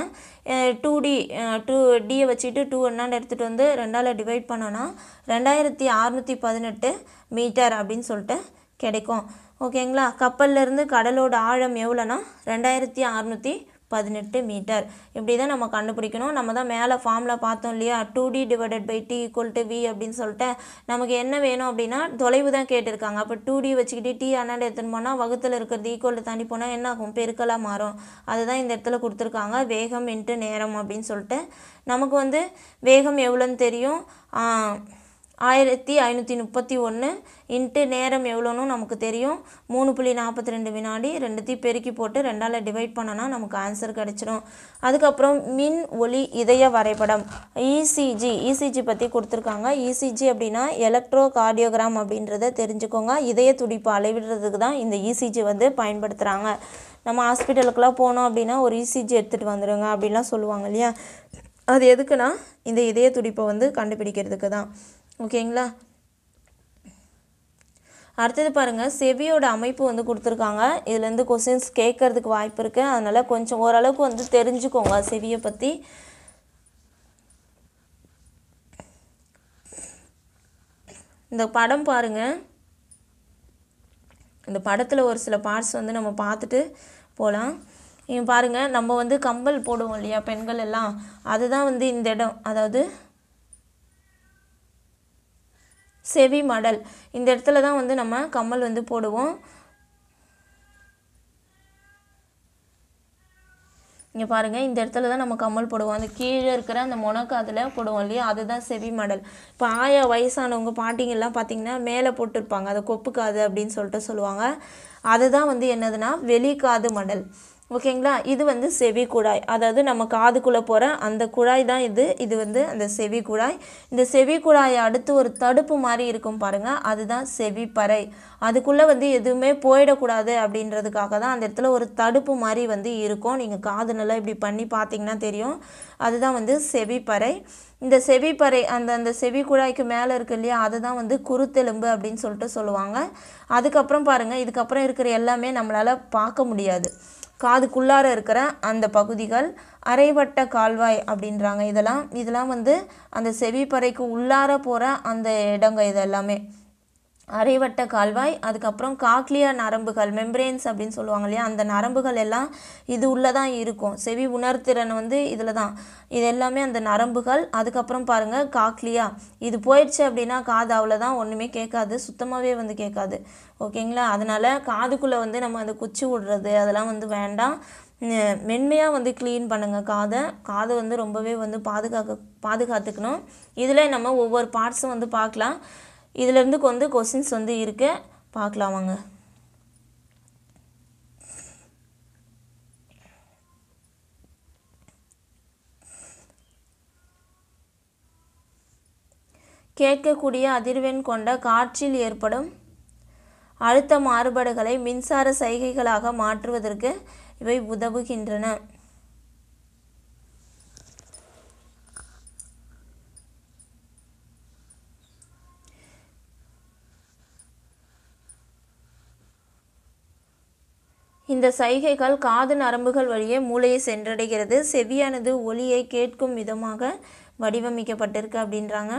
2Dயை வச்சுட்டு 2 எடுத்துகிட்டு வந்து 2ஆல் டிவைட் பண்ணோன்னா 2618 மீட்டர் அப்படின்னு சொல்லிட்டு கிடைக்கும். ஓகேங்களா. கப்பல்லேருந்து கடலோட ஆழம் எவ்வளோனா 2600 18 meter. இப்படி தான் நம்ம கண்டுபிடிக்கணும். நம்ம தான் மேலே ஃபார்முலா பார்த்தோம் இல்லையா 2d/t = v அப்படினு சொல்லிட்டு நமக்கு என்ன வேணும் அப்படினா தொலைவு தான் கேட்டிருக்காங்க. அப்ப 2d வச்சிக்கிட்டு t அண்ணாண்ட எடுத்துனோம்னா வகுத்துல இருக்குறது ஈக்குவல் டு தாண்டி போனா என்ன ஆகும் பெருக்கலா மாறும். அதுதான் இந்த இடத்துல கொடுத்திருக்காங்க வேகம் * நேரம் அப்படினு சொல்லிட்டு நமக்கு வந்து வேகம் எவ்வளவுன்னு தெரியும் 1531 into நேரம் எவ்வளவுன்னு நமக்கு தெரியும் 3.42 வினாடி ரெண்டுத்தி பெருக்கி போட்டு 2 ஆல டிவைட் பண்ணனா நமக்கு ஆன்சர் கிடைச்சிடும். அதுக்கு அப்புறம் மின் ஒலி இதய வரைபடம் ECG பத்தி கொடுத்திருக்காங்க. ECG அப்படினா எலக்ட்ரோ கார்டியோகிராம் அப்படின்றதை தெரிஞ்சுக்கோங்க. இதய துடிப்பு அளவிடுறதுக்கு தான் இந்த ECG வந்து பயன்படுத்துறாங்க. நம்ம ஹாஸ்பிடலுக்குள்ள போனும் அப்படினா ஒரு ECG எடுத்துட்டு வந்துருங்க அப்படிலாம் சொல்லுவாங்க இல்லையா. அது எதுக்குனா இந்த இதய துடிப்பை வந்து கண்டுபிடிக்கிறதுக்கு தான். ஓகேங்களா. அடுத்து பாருங்க செவியோட அமைப்பு வந்து கொடுத்திருக்காங்க. இதுல இருந்து क्वेश्चंस கேக்கிறதுக்கு வாய்ப்பு இருக்கு. அதனால கொஞ்சம் ஓரளவுக்கு வந்து தெரிஞ்சுக்கோங்க செவிய பத்தி. இந்த படம் பாருங்க. இந்த படத்துல ஒரு சில பார்ட்ஸ் வந்து நம்ம பார்த்துட்டு போலாம். இங்க பாருங்க நம்ம வந்து கம்பல் போடுவோம் இல்லையா பெண்கள் எல்லாம். அதுதான் வந்து இந்த இடம் அதாவது செவி மடல். இந்த இடத்துல தான் வந்து நம்ம கம்மல் வந்து போடுவோம். இங்க பாருங்க இந்த இடத்துல தான் நம்ம கம்மல் போடுவோம். அந்த கீழ இருக்குற அந்த மொனக்காதுல போடுவோம் இல்லையா அதுதான் செவி மடல். இப்ப ஆயா வயசானவங்க பாட்டிங்க எல்லாம் பாத்தீங்கன்னா மேலே போட்டுருப்பாங்க அது கொப்புக்காது அப்படினு சொல்லிட்டு சொல்லுவாங்க. அதுதான் வந்து என்னதுன்னா வெளிக்காது மடல். ஓகேங்களா. இது வந்து செவி குழாய். அதாவது நம்ம காதுக்குள்ள போற அந்த குழாய் தான் இது. இது வந்து அந்த செவி குழாய். இந்த செவி குழாயை அடுத்து ஒரு தடுப்பு மாதிரி இருக்கும் பாருங்க அதுதான் செவி பறை. அதுக்குள்ள வந்து எதுவுமே போய்ட கூடாது அப்படின்றதுக்காக தான் அந்த இடத்துல ஒரு தடுப்பு மாதிரி வந்து இருக்கும். நீங்க காதுனல இப்படி பண்ணி பாத்தீங்கன்னா தெரியும். அதுதான் வந்து செவி பறை. இந்த செவி பறை அந்த செவி குழாய்க்கு மேல இருக்கு இல்லையா அதுதான் வந்து குருத்தெலும்பு அப்படினு சொல்லிட்டு சொல்லுவாங்க. அதுக்கு அப்புறம் பாருங்க இதுக்கு அப்புறம் இருக்குற எல்லாமே நம்மளால பார்க்க முடியாது. காதுக்குள்ளார இருக்கிற அந்த பகுதிகள் அரைவட்ட கால்வாய் அப்படின்றாங்க. இதெல்லாம் வந்து அந்த செவிப்பறைக்கு உள்ளார போற அந்த இடங்க இதெல்லாமே அரைவட்ட கால்வாய். அதுக்கு அப்புறம் காக்லியா நரம்புகள் மெம்பரேன்ஸ் அப்படினு சொல்லுவாங்க இல்லையா அந்த நரம்புகள் எல்லாம் இது உள்ள தான் இருக்கும். செவி உணர்திறன் வந்து இதுல தான். இது எல்லாமே அந்த நரம்புகள். அதுக்கு அப்புறம் பாருங்க காக்லியா இது போயிடுச்சு அப்படினா காது அவள தான் ஒண்ணுமே கேட்காது. சுத்தமாவே வந்து கேட்காது. ஓகேங்களா. அதனால காதுக்குள்ள வந்து நம்ம அந்த குச்சி விடுறது அதெல்லாம் வந்து வேண்டாம். மென்மையா வந்து க்ளீன் பண்ணுங்க காது வந்து ரொம்பவே வந்து பாதுகாத்துக்கணும். இதுல நம்ம ஒவ்வொரு பார்ட்ஸ் வந்து பார்க்கலாம். இதுல இருந்து வந்து क्वेश्चंस வந்து இருக்கு பார்க்கலாம் வாங்க. கேட்கக்கூடிய அதிர்வெண் கொண்ட காற்றில் ஏற்படும் அழுத்த மாறுபாடுகளை மின்சார சைகைகளாக மாற்றுவதற்கு இவை உதவுகின்றன. இந்த சைகைகள் காது நரம்புகள் வழியே மூளையை சென்றடைகிறது. செவியானது ஒலியை கேட்கும் விதமாக வடிவமைக்கப்பட்டிருக்கு அப்படின்றாங்க.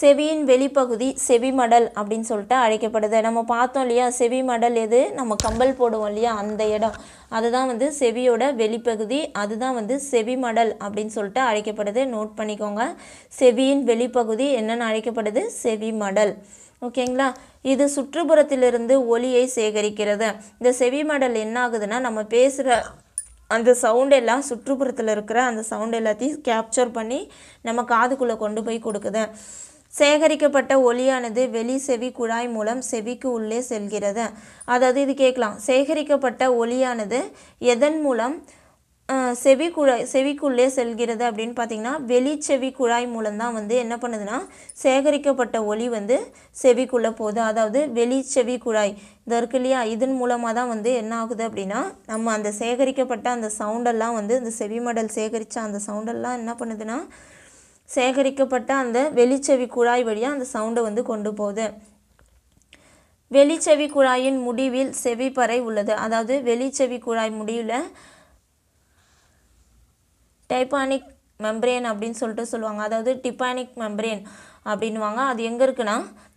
செவியின் வெளிப்பகுதி செவி மடல் அப்படின்னு சொல்லிட்டு அழைக்கப்படுது. நம்ம பார்த்தோம் இல்லையா செவி மடல் எது நம்ம கம்பல் போடுவோம் இல்லையா அந்த இடம் அதுதான் வந்து செவியோட வெளிப்பகுதி. அதுதான் வந்து செவி மடல் அப்படின்னு சொல்லிட்டு அழைக்கப்படுது. நோட் பண்ணிக்கோங்க செவியின் வெளிப்பகுதி என்னன்னு அழைக்கப்படுது செவி மடல். ஓகேங்களா. இது சுற்றுப்புறத்திலிருந்து ஒலியை சேகரிக்கிறது. இந்த செவி மடல் என்ன ஆகுதுன்னா நம்ம பேசுற அந்த சவுண்ட் எல்லாம் சுற்றுப்புறத்துல இருக்கிற அந்த சவுண்ட் எல்லாத்தையும் கேப்சர் பண்ணி நம்ம காதுக்குள்ள கொண்டு போய் கொடுக்குது. சேகரிக்கப்பட்ட ஒலியானது வெளி செவி குழாய் மூலம் செவிக்கு உள்ளே செல்கிறது. அதாவது இது கேட்கலாம் சேகரிக்கப்பட்ட ஒலியானது எதன் மூலம் செவிக்குள்ளே செல்கிறது அப்படின்னு பாத்தீங்கன்னா வெளி செவி குழாய் மூலம் தான் வந்து என்ன பண்ணுதுன்னா சேகரிக்கப்பட்ட ஒலி வந்து செவிக்குள்ள போகுது. அதாவது வெளி செவி குழாய் இதற்குலையா இதன் மூலமா தான் வந்து என்ன ஆகுது அப்படின்னா நம்ம அந்த சேகரிக்கப்பட்ட அந்த சவுண்ட் எல்லாம் வந்து இந்த செவி மடல் சேகரிச்ச அந்த சவுண்ட் எல்லாம் என்ன பண்ணுதுன்னா சேகரிக்கப்பட்ட அந்த வெளி செவி குழாய் வழியா அந்த சவுண்டை வந்து கொண்டு போகுது. வெளிச்செவி குழாயின் முடிவில் செவிப்பறை உள்ளது. அதாவது வெளிச்செவி குழாய் முடிவுல டைபானிக் மெம்பரேன் அப்படினு சொல்லிட்டு சொல்லுவாங்க. அதாவது டிபானிக் மெம்பரேன் அப்படினுவாங்க. அது எங்க இருக்குனா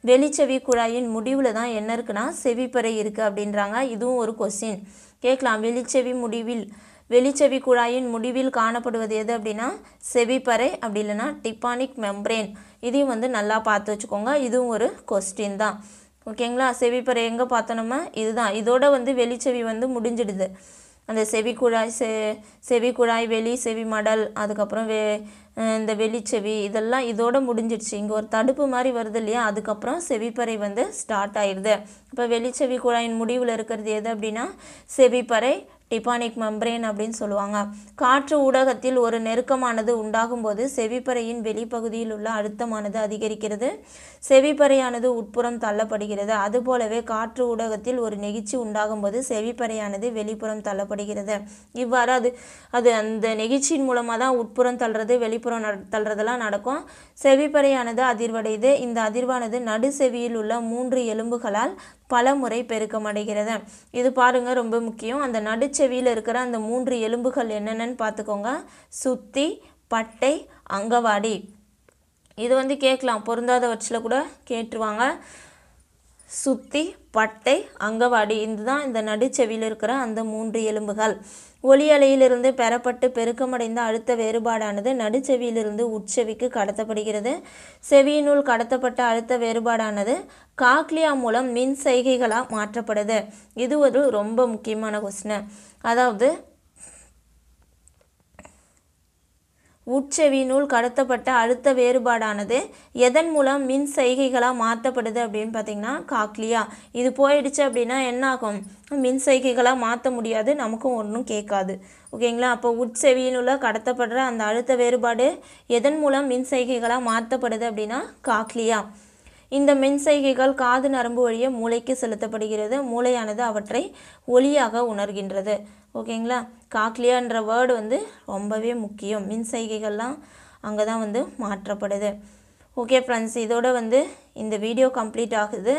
வெளிச்செவி குழாயின் முடிவுல தான் என்ன இருக்குனா செவிப்பறை இருக்கு அப்படின்றாங்க. இதுவும் ஒரு क्वेश्चन கேட்கலாம். வெளிச்செவி முடிவில் வெளிச்செவி குழாயின் முடிவில் காணப்படுவது எது அப்படினா செவிப்பறை அப்படி இல்லனா டிபானிக் மெம்பரேன் இதையும் வந்து நல்லா பார்த்து வச்சுக்கோங்க இதுவும் ஒரு क्वेश्चन தான் ஓகேங்களா செவிப்பறை எங்க பார்த்தோம்னா இதுதான் இதோட வந்து வெளிச்செவி வந்து முடிஞ்சிடுது அந்த செவி குழாய் வெளி செவி மடல் அதுக்கு அப்புறம் இந்த வெளிச்செவி இதெல்லாம் இதோட முடிஞ்சிடுச்சு இங்க ஒரு தடுப்பு மாதிரி வருது இல்லையா அதுக்கு அப்புறம் செவிப்பறை வந்து ஸ்டார்ட் ஆயிருது அப்ப வெளிச்செவி குழாயின் முடிவுல இருக்குது எது அப்படினா செவிப்பறை டிபானிக் மெம்பரேன் அப்படினு சொல்லுவாங்க காற்று ஊடகத்தில் ஒரு நெருக்கமானது உண்டாகும்போது செவிப்பறையின் வெளிப்பகுதியில் உள்ள அழுத்தமானது அதிகரிக்கிறது செவிப்பறையானது உட்புறம் தள்ளப்படுகிறது அதுபோலவே காற்று ஊடகத்தில் ஒரு நெகிழ்ச்சி உண்டாகும்போது செவிப்பறையானது வெளிப்புறம் தள்ளப்படுகிறது இவ்வாறு அது அந்த நெகிழ்ச்சியின் மூலமா தான் உட்புறம் தள்ளறது வெளிப்புறம் தள்ளறதெல்லாம் நடக்கும் செவிப்பறையானது அதிர்வடைது இந்த அதிர்வானது நடு செவியில் உள்ள மூன்று எலும்புகளால் பலமுறை பெருக்கமடைகிறது இது பாருங்க ரொம்ப முக்கியம் அந்த நடு செவியில இருக்கிற அந்த மூன்று எலும்புகள் என்னென்னன்னு பாத்துக்கோங்க சுத்தி பட்டை அங்கவாடி இது வந்து கேட்கலாம் பொருந்தாதவற்றில கூட கேட்டுவாங்க சுத்தி பட்டை அங்கவாடி இதுதான் இந்த நடு செவியில இருக்கிற அந்த மூன்று எலும்புகள் ஒலி அலையிலிருந்து பெறப்பட்டு பெருக்கமடைந்த அழுத்த வேறுபாடானது நடு செவியிலிருந்து உட்செவிக்கு கடத்தப்படுகிறது செவியினுள் கடத்தப்பட்ட அழுத்த வேறுபாடானது காக்லியா மூலம் மின் சைகைகளால் மாற்றப்படுது இது ஒரு ரொம்ப முக்கியமான क्वेश्चन அதாவது உட்செவியினுள் கடத்தப்பட்ட அழுத்த வேறுபாடானது எதன் மூலம் மின் சைகைகளா மாற்றப்படுது அப்படினு பாத்தீங்கன்னா காக்லியா இது போயிடுச்சு அப்படினா என்ன ஆகும் மின் சைகைகளா மாற்ற முடியாது நமக்கு ஒண்ணும் கேட்காது ஓகேங்களா அப்ப உட்செவியினுள்ள கடத்தப்படுற அந்த அழுத்த வேறுபாடு எதன் மூலம் மின் சைகைகளா மாற்றப்படுது அப்படினா காக்லியா இந்த மின் சைகைகள் காது நரம்பு வழியே மூளைக்கு செலுத்தப்படுகிறது மூளையானது அவற்றை ஒலியாக உணர்கின்றது ஓகேங்களா காக்லியான்ற வேர்ட் வந்து ரொம்பவே முக்கியம் மின் சைகைகள்லாம் அங்க தான் வந்து மாற்றப்படுது ஓகே फ्रेंड्स இதோட வந்து இந்த வீடியோ கம்ப்ளீட் ஆகுது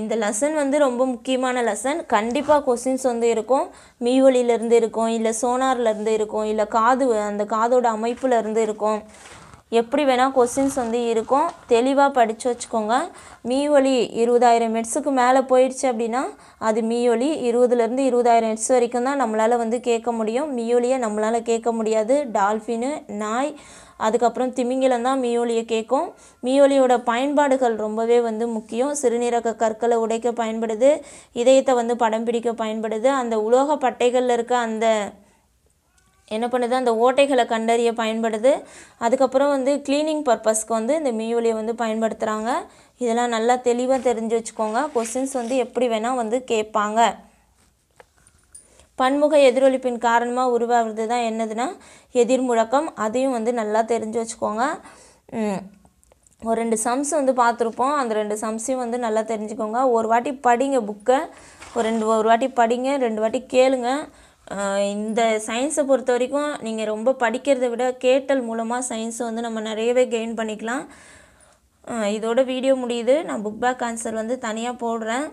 இந்த லெசன் வந்து ரொம்ப முக்கியமான லெசன் கண்டிப்பா क्वेश्चंस வந்து இருக்கும் மீவலில இருந்து இருக்கும் இல்ல சோனார்ல இருந்து இருக்கும் இல்ல காது அந்த காதோட அமைப்புல இருந்து இருக்கும் எப்படி வேணா क्वेश्चंस வந்து இருக்கும் தெளிவா படிச்சு வச்சுக்கோங்க மீஒலி 20000 ஹெர்ட்ஸ்க்கு மேல போயிடுச்சு அப்படினா அது மீஒலி 20 ல இருந்து 20000 ஹெர்ட்ஸ் வரைக்கும் தான் நம்மளால வந்து கேட்க முடியும் மீஒலியை நம்மளால கேட்க முடியாது டால்பின் நாய் அதுக்கு அப்புறம் திமிங்கலம் தான் மீஒலியை கேக்கும் மீஒலியோட பயன்பாடுகள் ரொம்பவே வந்து முக்கியம் சிறுநீரக கற்களை உடைக்க பயன்படுது இதயத்தை வந்து படம் பிடிக்க பயன்படுது அந்த உலோக பட்டைகள்ல இருக்க அந்த என்ன பண்ணுது அந்த ஓட்டைகளை கண்டறிய பயன்படுது அதுக்கு அப்புறம் வந்து க்ளீனிங் பர்பஸ்க்கு வந்து இந்த மீஒலியை வந்து பயன்படுத்துறாங்க இதெல்லாம் நல்லா தெளிவா தெரிஞ்சு வெச்சுக்கோங்க क्वेश्चंस வந்து எப்படி வேணா வந்து கேட்பாங்க பன்முக எதிரொலிப்பின் காரணமா உருவாகிறது தான் என்னதுனா எதிர்முழக்கம் அதையும் வந்து நல்லா தெரிஞ்சு வெச்சுக்கோங்க ஒரு ரெண்டு சம்ஸ் வந்து பாத்துறோம் அந்த ரெண்டு சம்ஸையும் வந்து நல்லா தெரிஞ்சுக்கோங்க ஒரு வாட்டி படிங்க புக்க ஒரு வாட்டி படிங்க ரெண்டு வாட்டி கேளுங்க இந்த சயின்ஸ் பொறுத்த வரைக்கும் நீங்க ரொம்ப படிக்கிறதை விட கேட்டல் மூலமா சயின்ஸ் வந்து நம்ம நிறையவே கெயின் பண்ணிக்கலாம் இதோட வீடியோ முடியுது நான் புக் பேக் ஆன்சர் வந்து தனியா போடுறேன்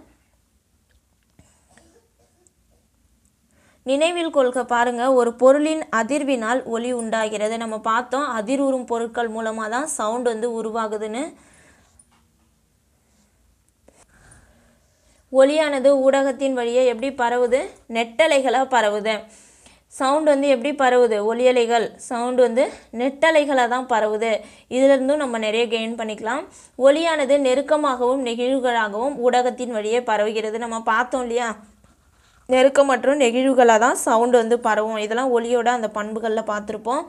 நினைவில் கொள்க பாருங்க ஒரு பொருளின் அதிர்வினால் ஒலி உண்டாகிறது நம்ம பார்த்தோம் அதிரூரும் பொருட்கள் மூலமா தான் சவுண்ட் வந்து உருவாகுதுன்னு ஒலியானது ஊடகத்தின் வழியே எப்படி பரவுது நெட்டலைகளா பரவுது சவுண்ட் வந்து எப்படி பரவுது ஒலியலைகள் சவுண்ட் வந்து நெட்டலைகளா தான் பரவுது இதில இருந்து நம்ம நிறைய கெயின் பண்ணிக்கலாம் ஒலியானது நெருக்கமாகவும் நெகிழ்வுகளாகவும் ஊடகத்தின் வழியே பரவுகிறது நம்ம பார்த்தோம் இல்லையா நெருக்கமற்றும் நெகிழ்வுகளா தான் சவுண்ட் வந்து பரவும் இதெல்லாம் ஒலியோட அந்த பண்புகள்ல பார்த்திருப்போம்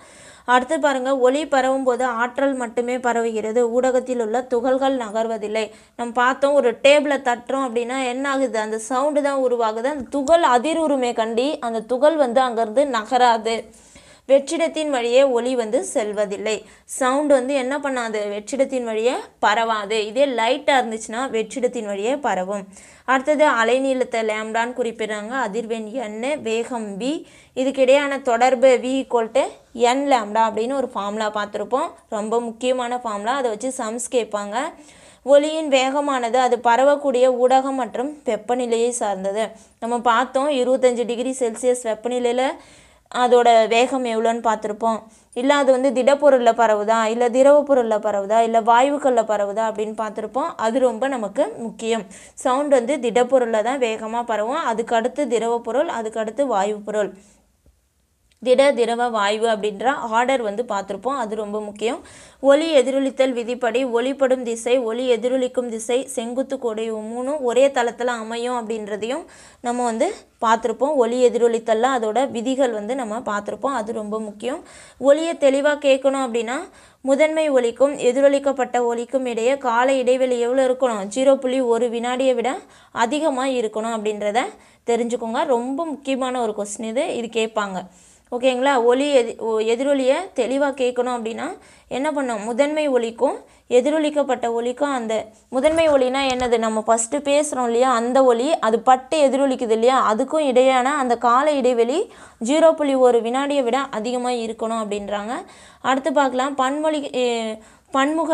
அடுத்து பாருங்க ஒலி பரவும்போது ஆற்றல் மட்டுமே பரவுகிறது ஊடகத்தில் உள்ள துகள்கள் நகர்வதில்லை நம்ம பார்த்தோம் ஒரு டேபிளை தட்டறோம் அப்படினா என்ன ஆகுது அந்த சவுண்ட் தான் உருவாகுது அந்த துகள் அதிர்வுமே கண்டி அந்த துகள் வந்து அங்க இருந்து நகராது வெற்றிடத்தின் வழியே ஒலி வந்து செல்வதில்லை சவுண்ட் வந்து என்ன பண்ணாது வெற்றிடத்தின் வழியே பரவாது இதே லைட்டா இருந்துச்சுனா வெற்றிடத்தின் வழியே பரவும் அடுத்து அலைநீளத்தை லாம்டான்னு குறிப்பிடுறாங்க அதிர்வெண் n வேகம் v இதுக்கு இடையான தொடர்பு v = n லாம்டா அப்படின ஒரு ஃபார்முலா பாத்துறோம் ரொம்ப முக்கியமான ஃபார்முலா அதை வச்சு சம்ஸ் கேட்பாங்க ஒலியின் வேகமானது அது பரவக்கூடிய ஊடகம் மற்றும் வெப்பநிலையை சார்ந்தது நம்ம பார்த்தோம் 25 டிகிரி செல்சியஸ் வெப்பநிலையில அதோட வேகம் எவ்வளோன்னு பாத்துறோம் இல்ல அது வந்து திடப்பொருள்ல பரவுதா இல்ல திரவ பொருள்ல பரவுதா இல்ல வாயுக்கல்ல பரவுதா அப்படினு பாத்துறோம் அது ரொம்ப நமக்கு முக்கியம் சவுண்ட் வந்து திடப்பொருள்ல தான் வேகமா பரவும் அதுக்கு அடுத்து திரவ பொருள் அதுக்கு அடுத்து வாயு பொருள் திட திரவ வாயு அப்படின்ற ஆர்டர் வந்து பார்த்திருப்போம். அது ரொம்ப முக்கியம். ஒலி எதிரொலித்தல் விதிப்படி ஒளிப்படும் திசை, ஒலி எதிரொலிக்கும் திசை, செங்குத்து கோடை மூணும் ஒரே தளத்தில் அமையும் அப்படின்றதையும் நம்ம வந்து பார்த்திருப்போம். ஒலி எதிரொலித்தல்லாம் அதோட விதிகள் வந்து நம்ம பார்த்திருப்போம். அது ரொம்ப முக்கியம். ஒலியை தெளிவாக கேட்கணும் அப்படின்னா முதன்மை ஒலிக்கும் எதிரொலிக்கப்பட்ட ஒலிக்கும் இடையே கால இடைவெளி எவ்வளோ இருக்கணும்? 0.1 வினாடியை விட அதிகமாக இருக்கணும் அப்படின்றத தெரிஞ்சுக்கோங்க. ரொம்ப முக்கியமான ஒரு கொஸ்டின் இது, இது கேட்பாங்க. ஓகேங்களா? ஒலி எதிரொலியை தெளிவாக கேட்கணும் அப்படின்னா என்ன பண்ணோம்? முதன்மை ஒலிக்கும் எதிரொலிக்கப்பட்ட ஒலிக்கும் அந்த முதன்மை ஒலினா என்னது? நம்ம ஃபஸ்ட்டு பேசுகிறோம் இல்லையா, அந்த ஒலி அது பட்டு எதிரொலிக்குது இல்லையா, அதுக்கும் இடையான அந்த கால இடைவெளி 0.1 வினாடியை விட அதிகமாக இருக்கணும் அப்படின்றாங்க. அடுத்து பார்க்கலாம் பன்முக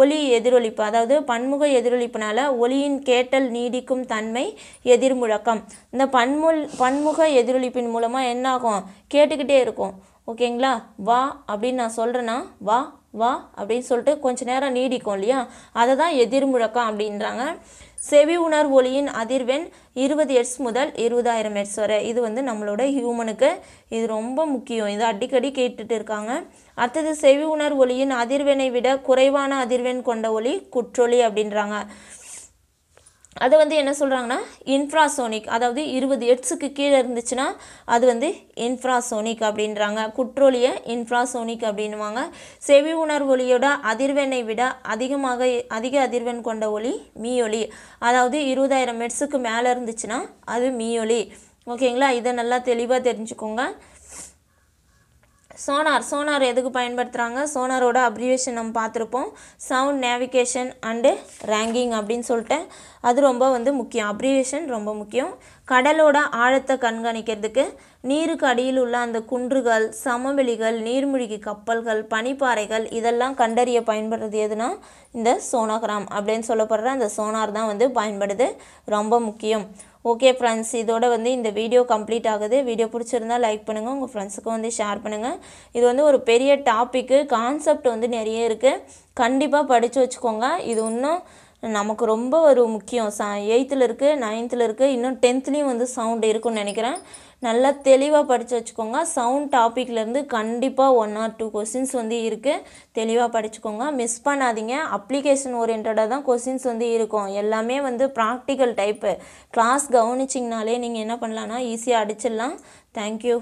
ஒலி எதிரொலிப்பு. அதாவது பன்முக எதிரொலிப்புனால ஒலியின் கேட்டல் நீடிக்கும் தன்மை எதிர்முழக்கம். இந்த பன்முக எதிரொலிப்பின் மூலமாக என்ன ஆகும்? கேட்டுக்கிட்டே இருக்கும். ஓகேங்களா? வா அப்படின்னு நான் சொல்கிறேன்னா வா வா அப்படின்னு சொல்லிட்டு கொஞ்சம் நேரம் நீடிக்கும் இல்லையா, அதை தான் எதிர்முழக்கம் அப்படின்றாங்க. செவி உணர் ஒலியின் அதிர்வெண் 20 ஹெர்ட்ஸ் முதல் 20,000 ஹெர்ட்ஸ் வரை. இது வந்து நம்மளோட ஹியூமனுக்கு இது ரொம்ப முக்கியம். இது அடிக்கடி கேட்டுட்டு இருக்காங்க. அடுத்தது செவி உணர் ஒலியின் அதிர்வெண்ணை விட குறைவான அதிர்வெண் கொண்ட ஒலி குற்றொலி அப்படின்றாங்க. அது வந்து என்ன சொல்கிறாங்கன்னா இன்ஃப்ராசோனிக். அதாவது 20 ஹெர்ட்ஸுக்கு கீழே இருந்துச்சுன்னா அது வந்து இன்ஃப்ராசோனிக் அப்படின்றாங்க. குற்றொலியை இன்ஃப்ராசோனிக் அப்படின்வாங்க. செவி உணர்வு ஒலியோட அதிர்வெண்ணை விட அதிக அதிர்வெண் கொண்ட ஒலி மீயொலி. அதாவது 20,000 ஹெர்ட்ஸுக்கு மேலே இருந்துச்சுன்னா அது மீயொலி. ஓகேங்களா? இதை நல்லா தெளிவாக தெரிஞ்சுக்கோங்க. சோனார் எதுக்கு பயன்படுத்துகிறாங்க? சோனாரோட அப்ரிவேஷன் நம்ம பார்த்துருப்போம். சவுண்ட் நேவிகேஷன் அண்டு ரேங்கிங் அப்படின்னு சொல்லிட்டு அது ரொம்ப வந்து முக்கியம். அப்ரிவேஷன் ரொம்ப முக்கியம். கடலோட ஆழத்தை கண்காணிக்கிறதுக்கு நீருக்கு அடியில் உள்ள அந்த குன்றுகள், சமவெளிகள், நீர்மூழ்கி கப்பல்கள், பனிப்பாறைகள் இதெல்லாம் கண்டறிய பயன்படுறது எதுனா இந்த சோனோகிராம் அப்படின்னு சொல்லப்படுற அந்த சோனார் தான் வந்து பயன்படுது. ரொம்ப முக்கியம். ஓகே ஃப்ரெண்ட்ஸ், இதோட வந்து இந்த வீடியோ கம்ப்ளீட் ஆகுது. வீடியோ பிடிச்சிருந்தால் லைக் பண்ணுங்கள், உங்கள் ஃப்ரெண்ட்ஸுக்கும் வந்து ஷேர் பண்ணுங்கள். இது வந்து ஒரு பெரிய டாப்பிக்கு, கான்செப்ட் வந்து நிறைய இருக்குது. கண்டிப்பாக படித்து வச்சுக்கோங்க. இது இன்னும் நமக்கு ரொம்ப ஒரு முக்கியம். 8th இருக்குது, 9th இருக்குது, இன்னும் 10th வந்து சவுண்டு இருக்குன்னு நினைக்கிறேன். நல்லா தெளிவாக படித்து வச்சுக்கோங்க. சவுண்ட் டாப்பிக்லேருந்து கண்டிப்பாக 1 or 2 கொஸ்டின்ஸ் வந்து இருக்குது. தெளிவாக படிச்சுக்கோங்க, மிஸ் பண்ணாதீங்க. அப்ளிகேஷன் ஓரியன்டாக தான் கொஸ்டின்ஸ் வந்து இருக்கும். எல்லாமே வந்து ப்ராக்டிக்கல் டைப்பு. கிளாஸ் கவனிச்சிங்கனாலே நீங்கள் என்ன பண்ணலான்னா ஈஸியாக அடிச்சிடலாம். தேங்க்யூ.